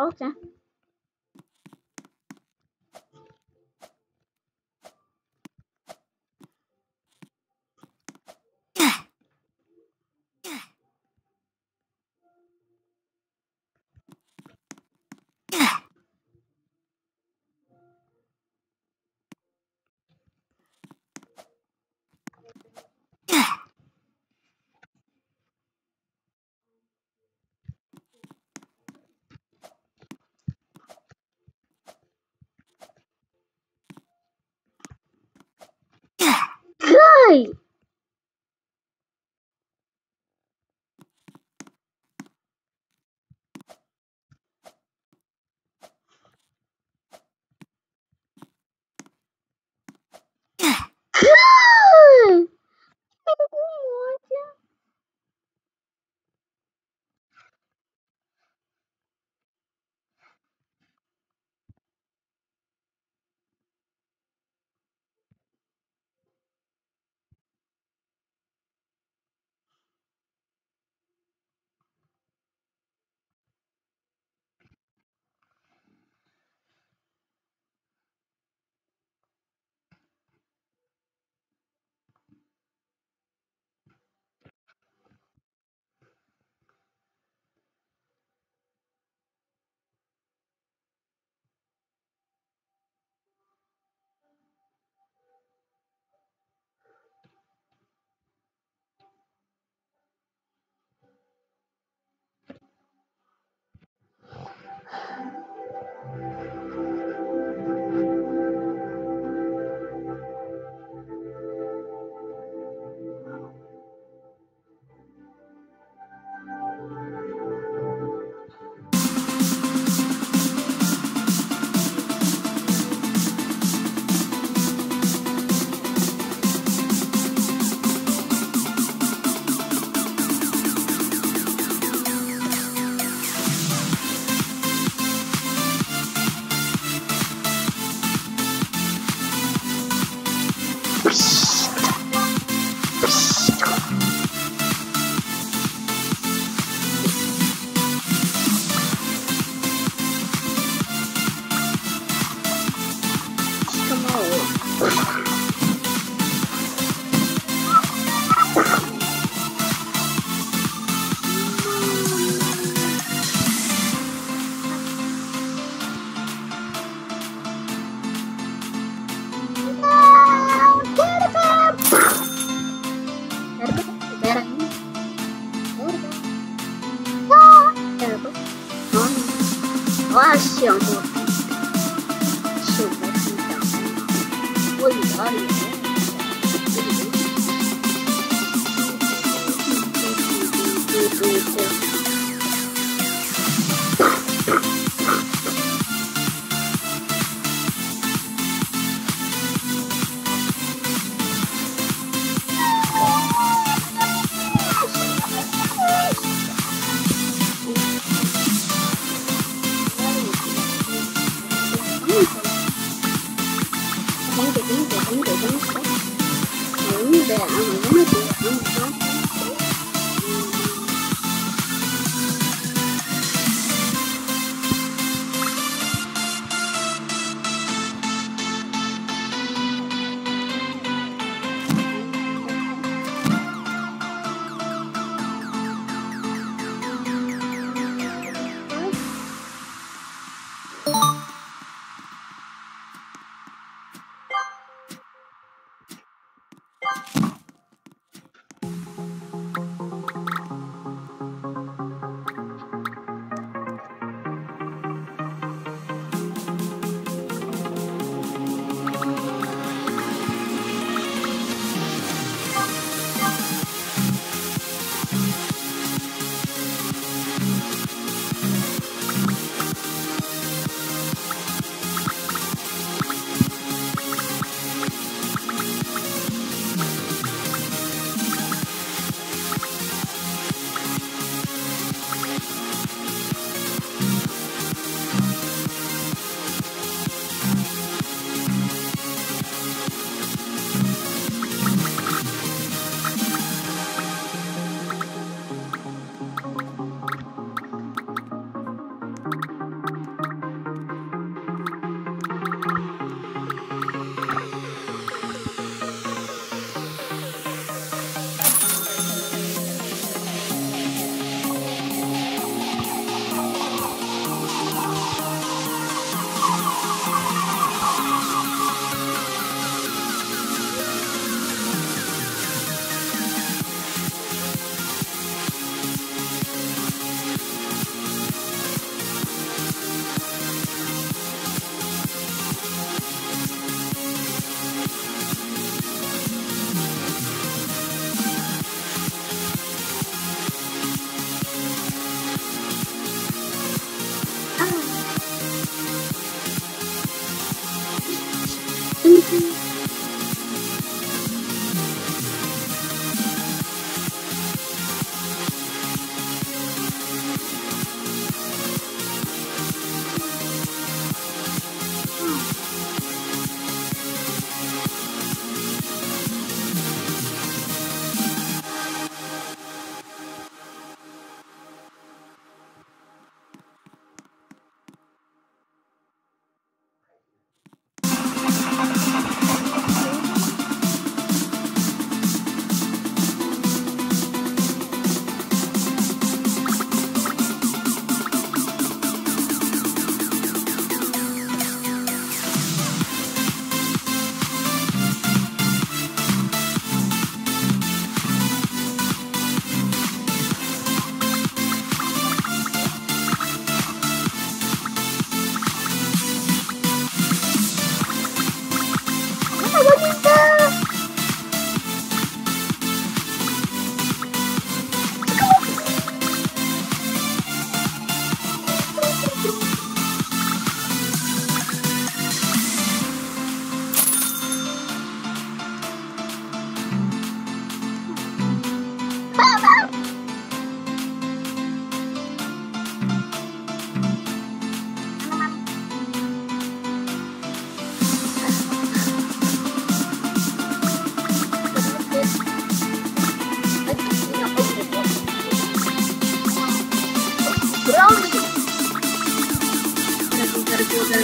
Okay. Good.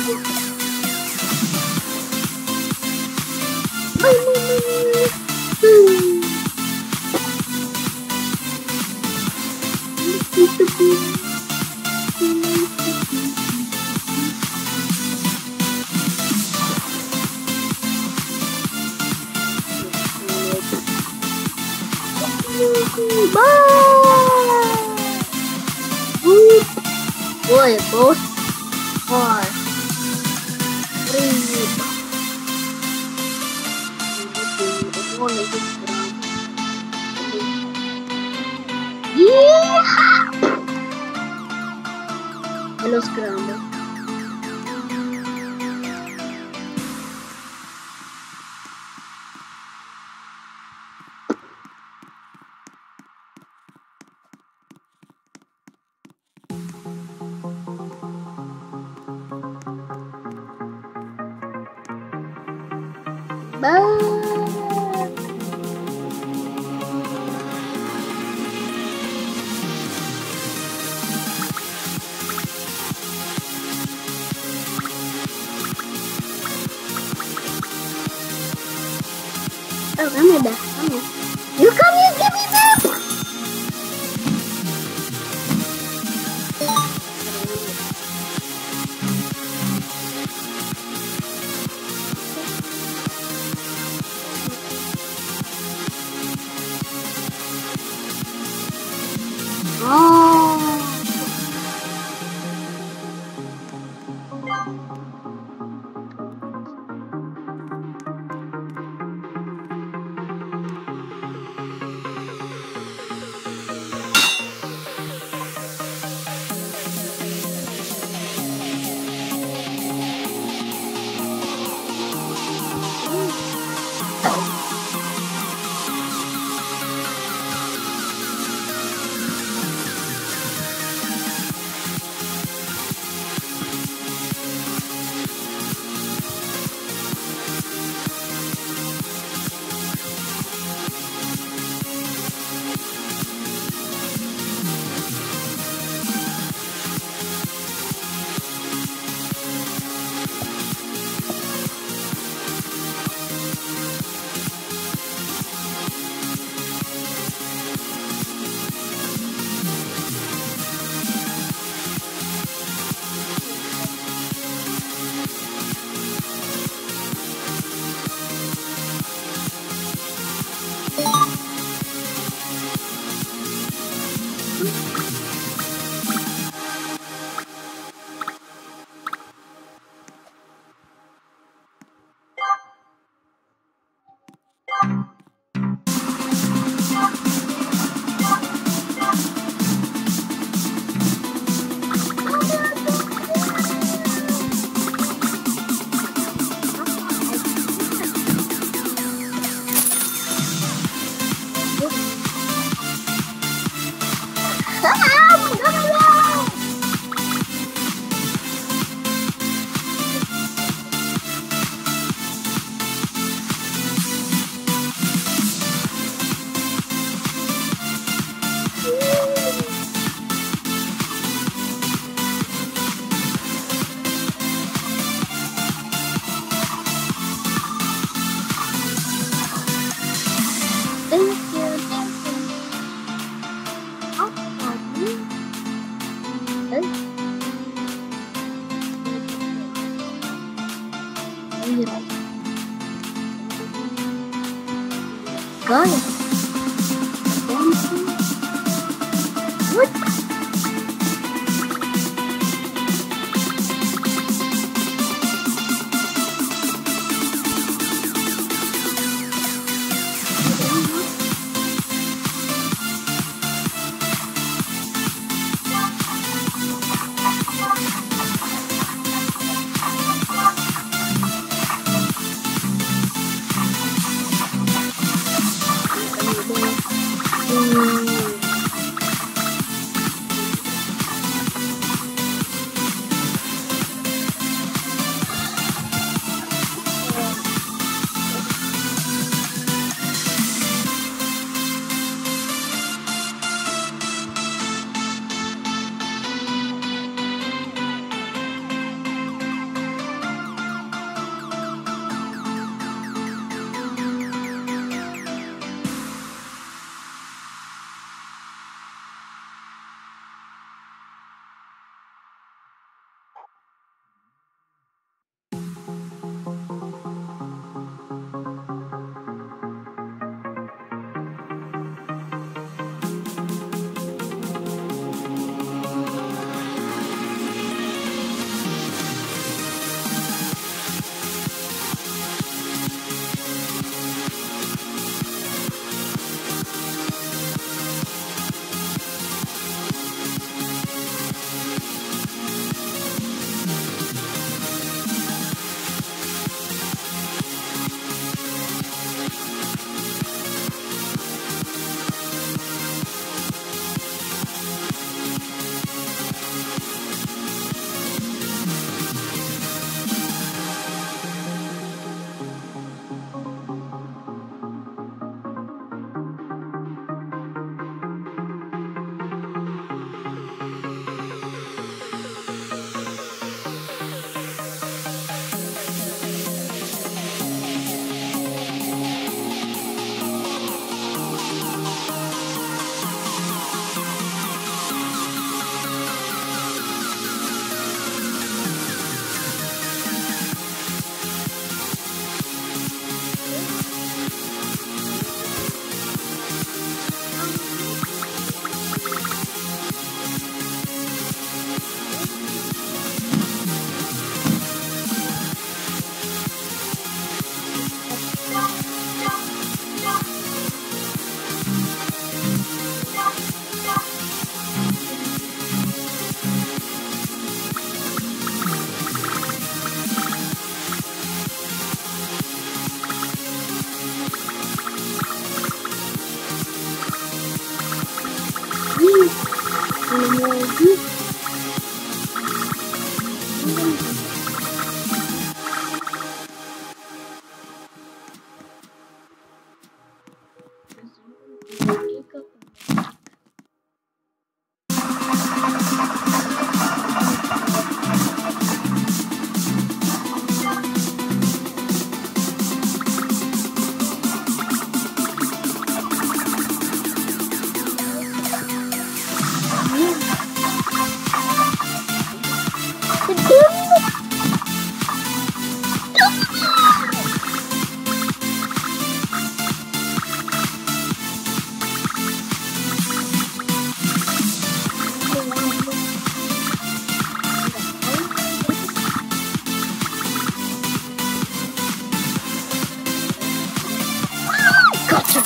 Boy, both are hello, Scramble. Oh, I'm a bad one. You come here, give me that!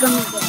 Let's go! Run.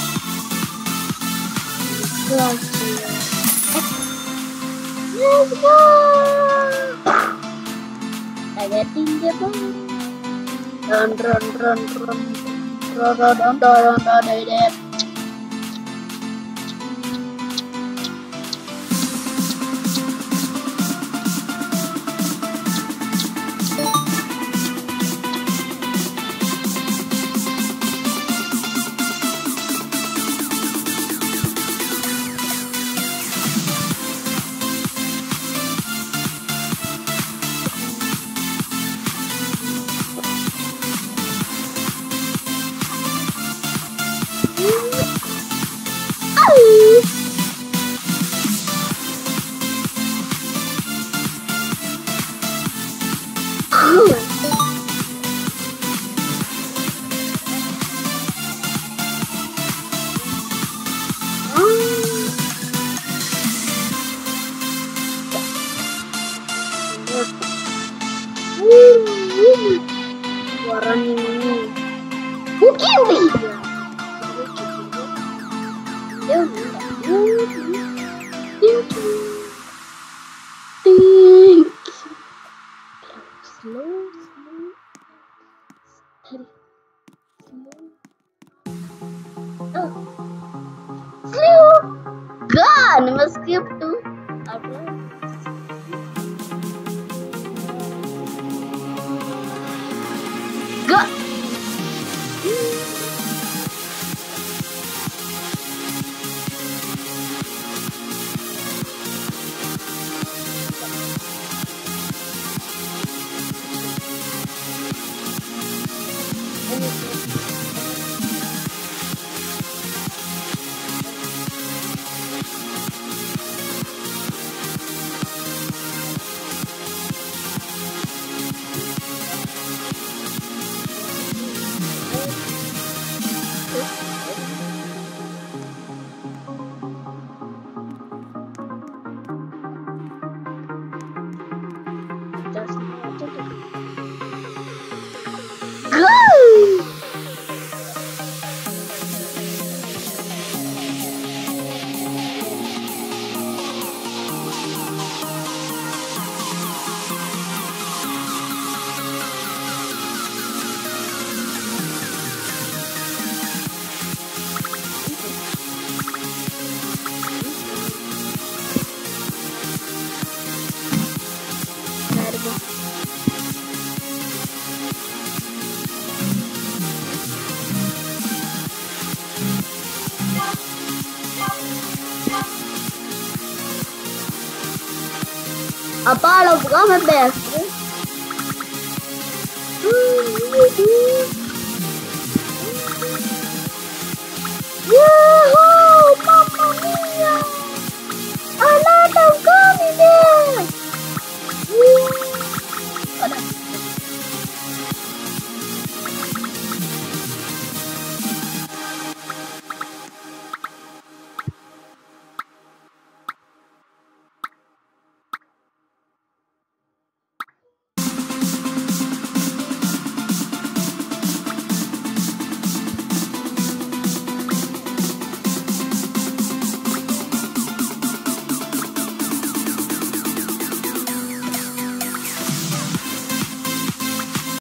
Apollo, come back.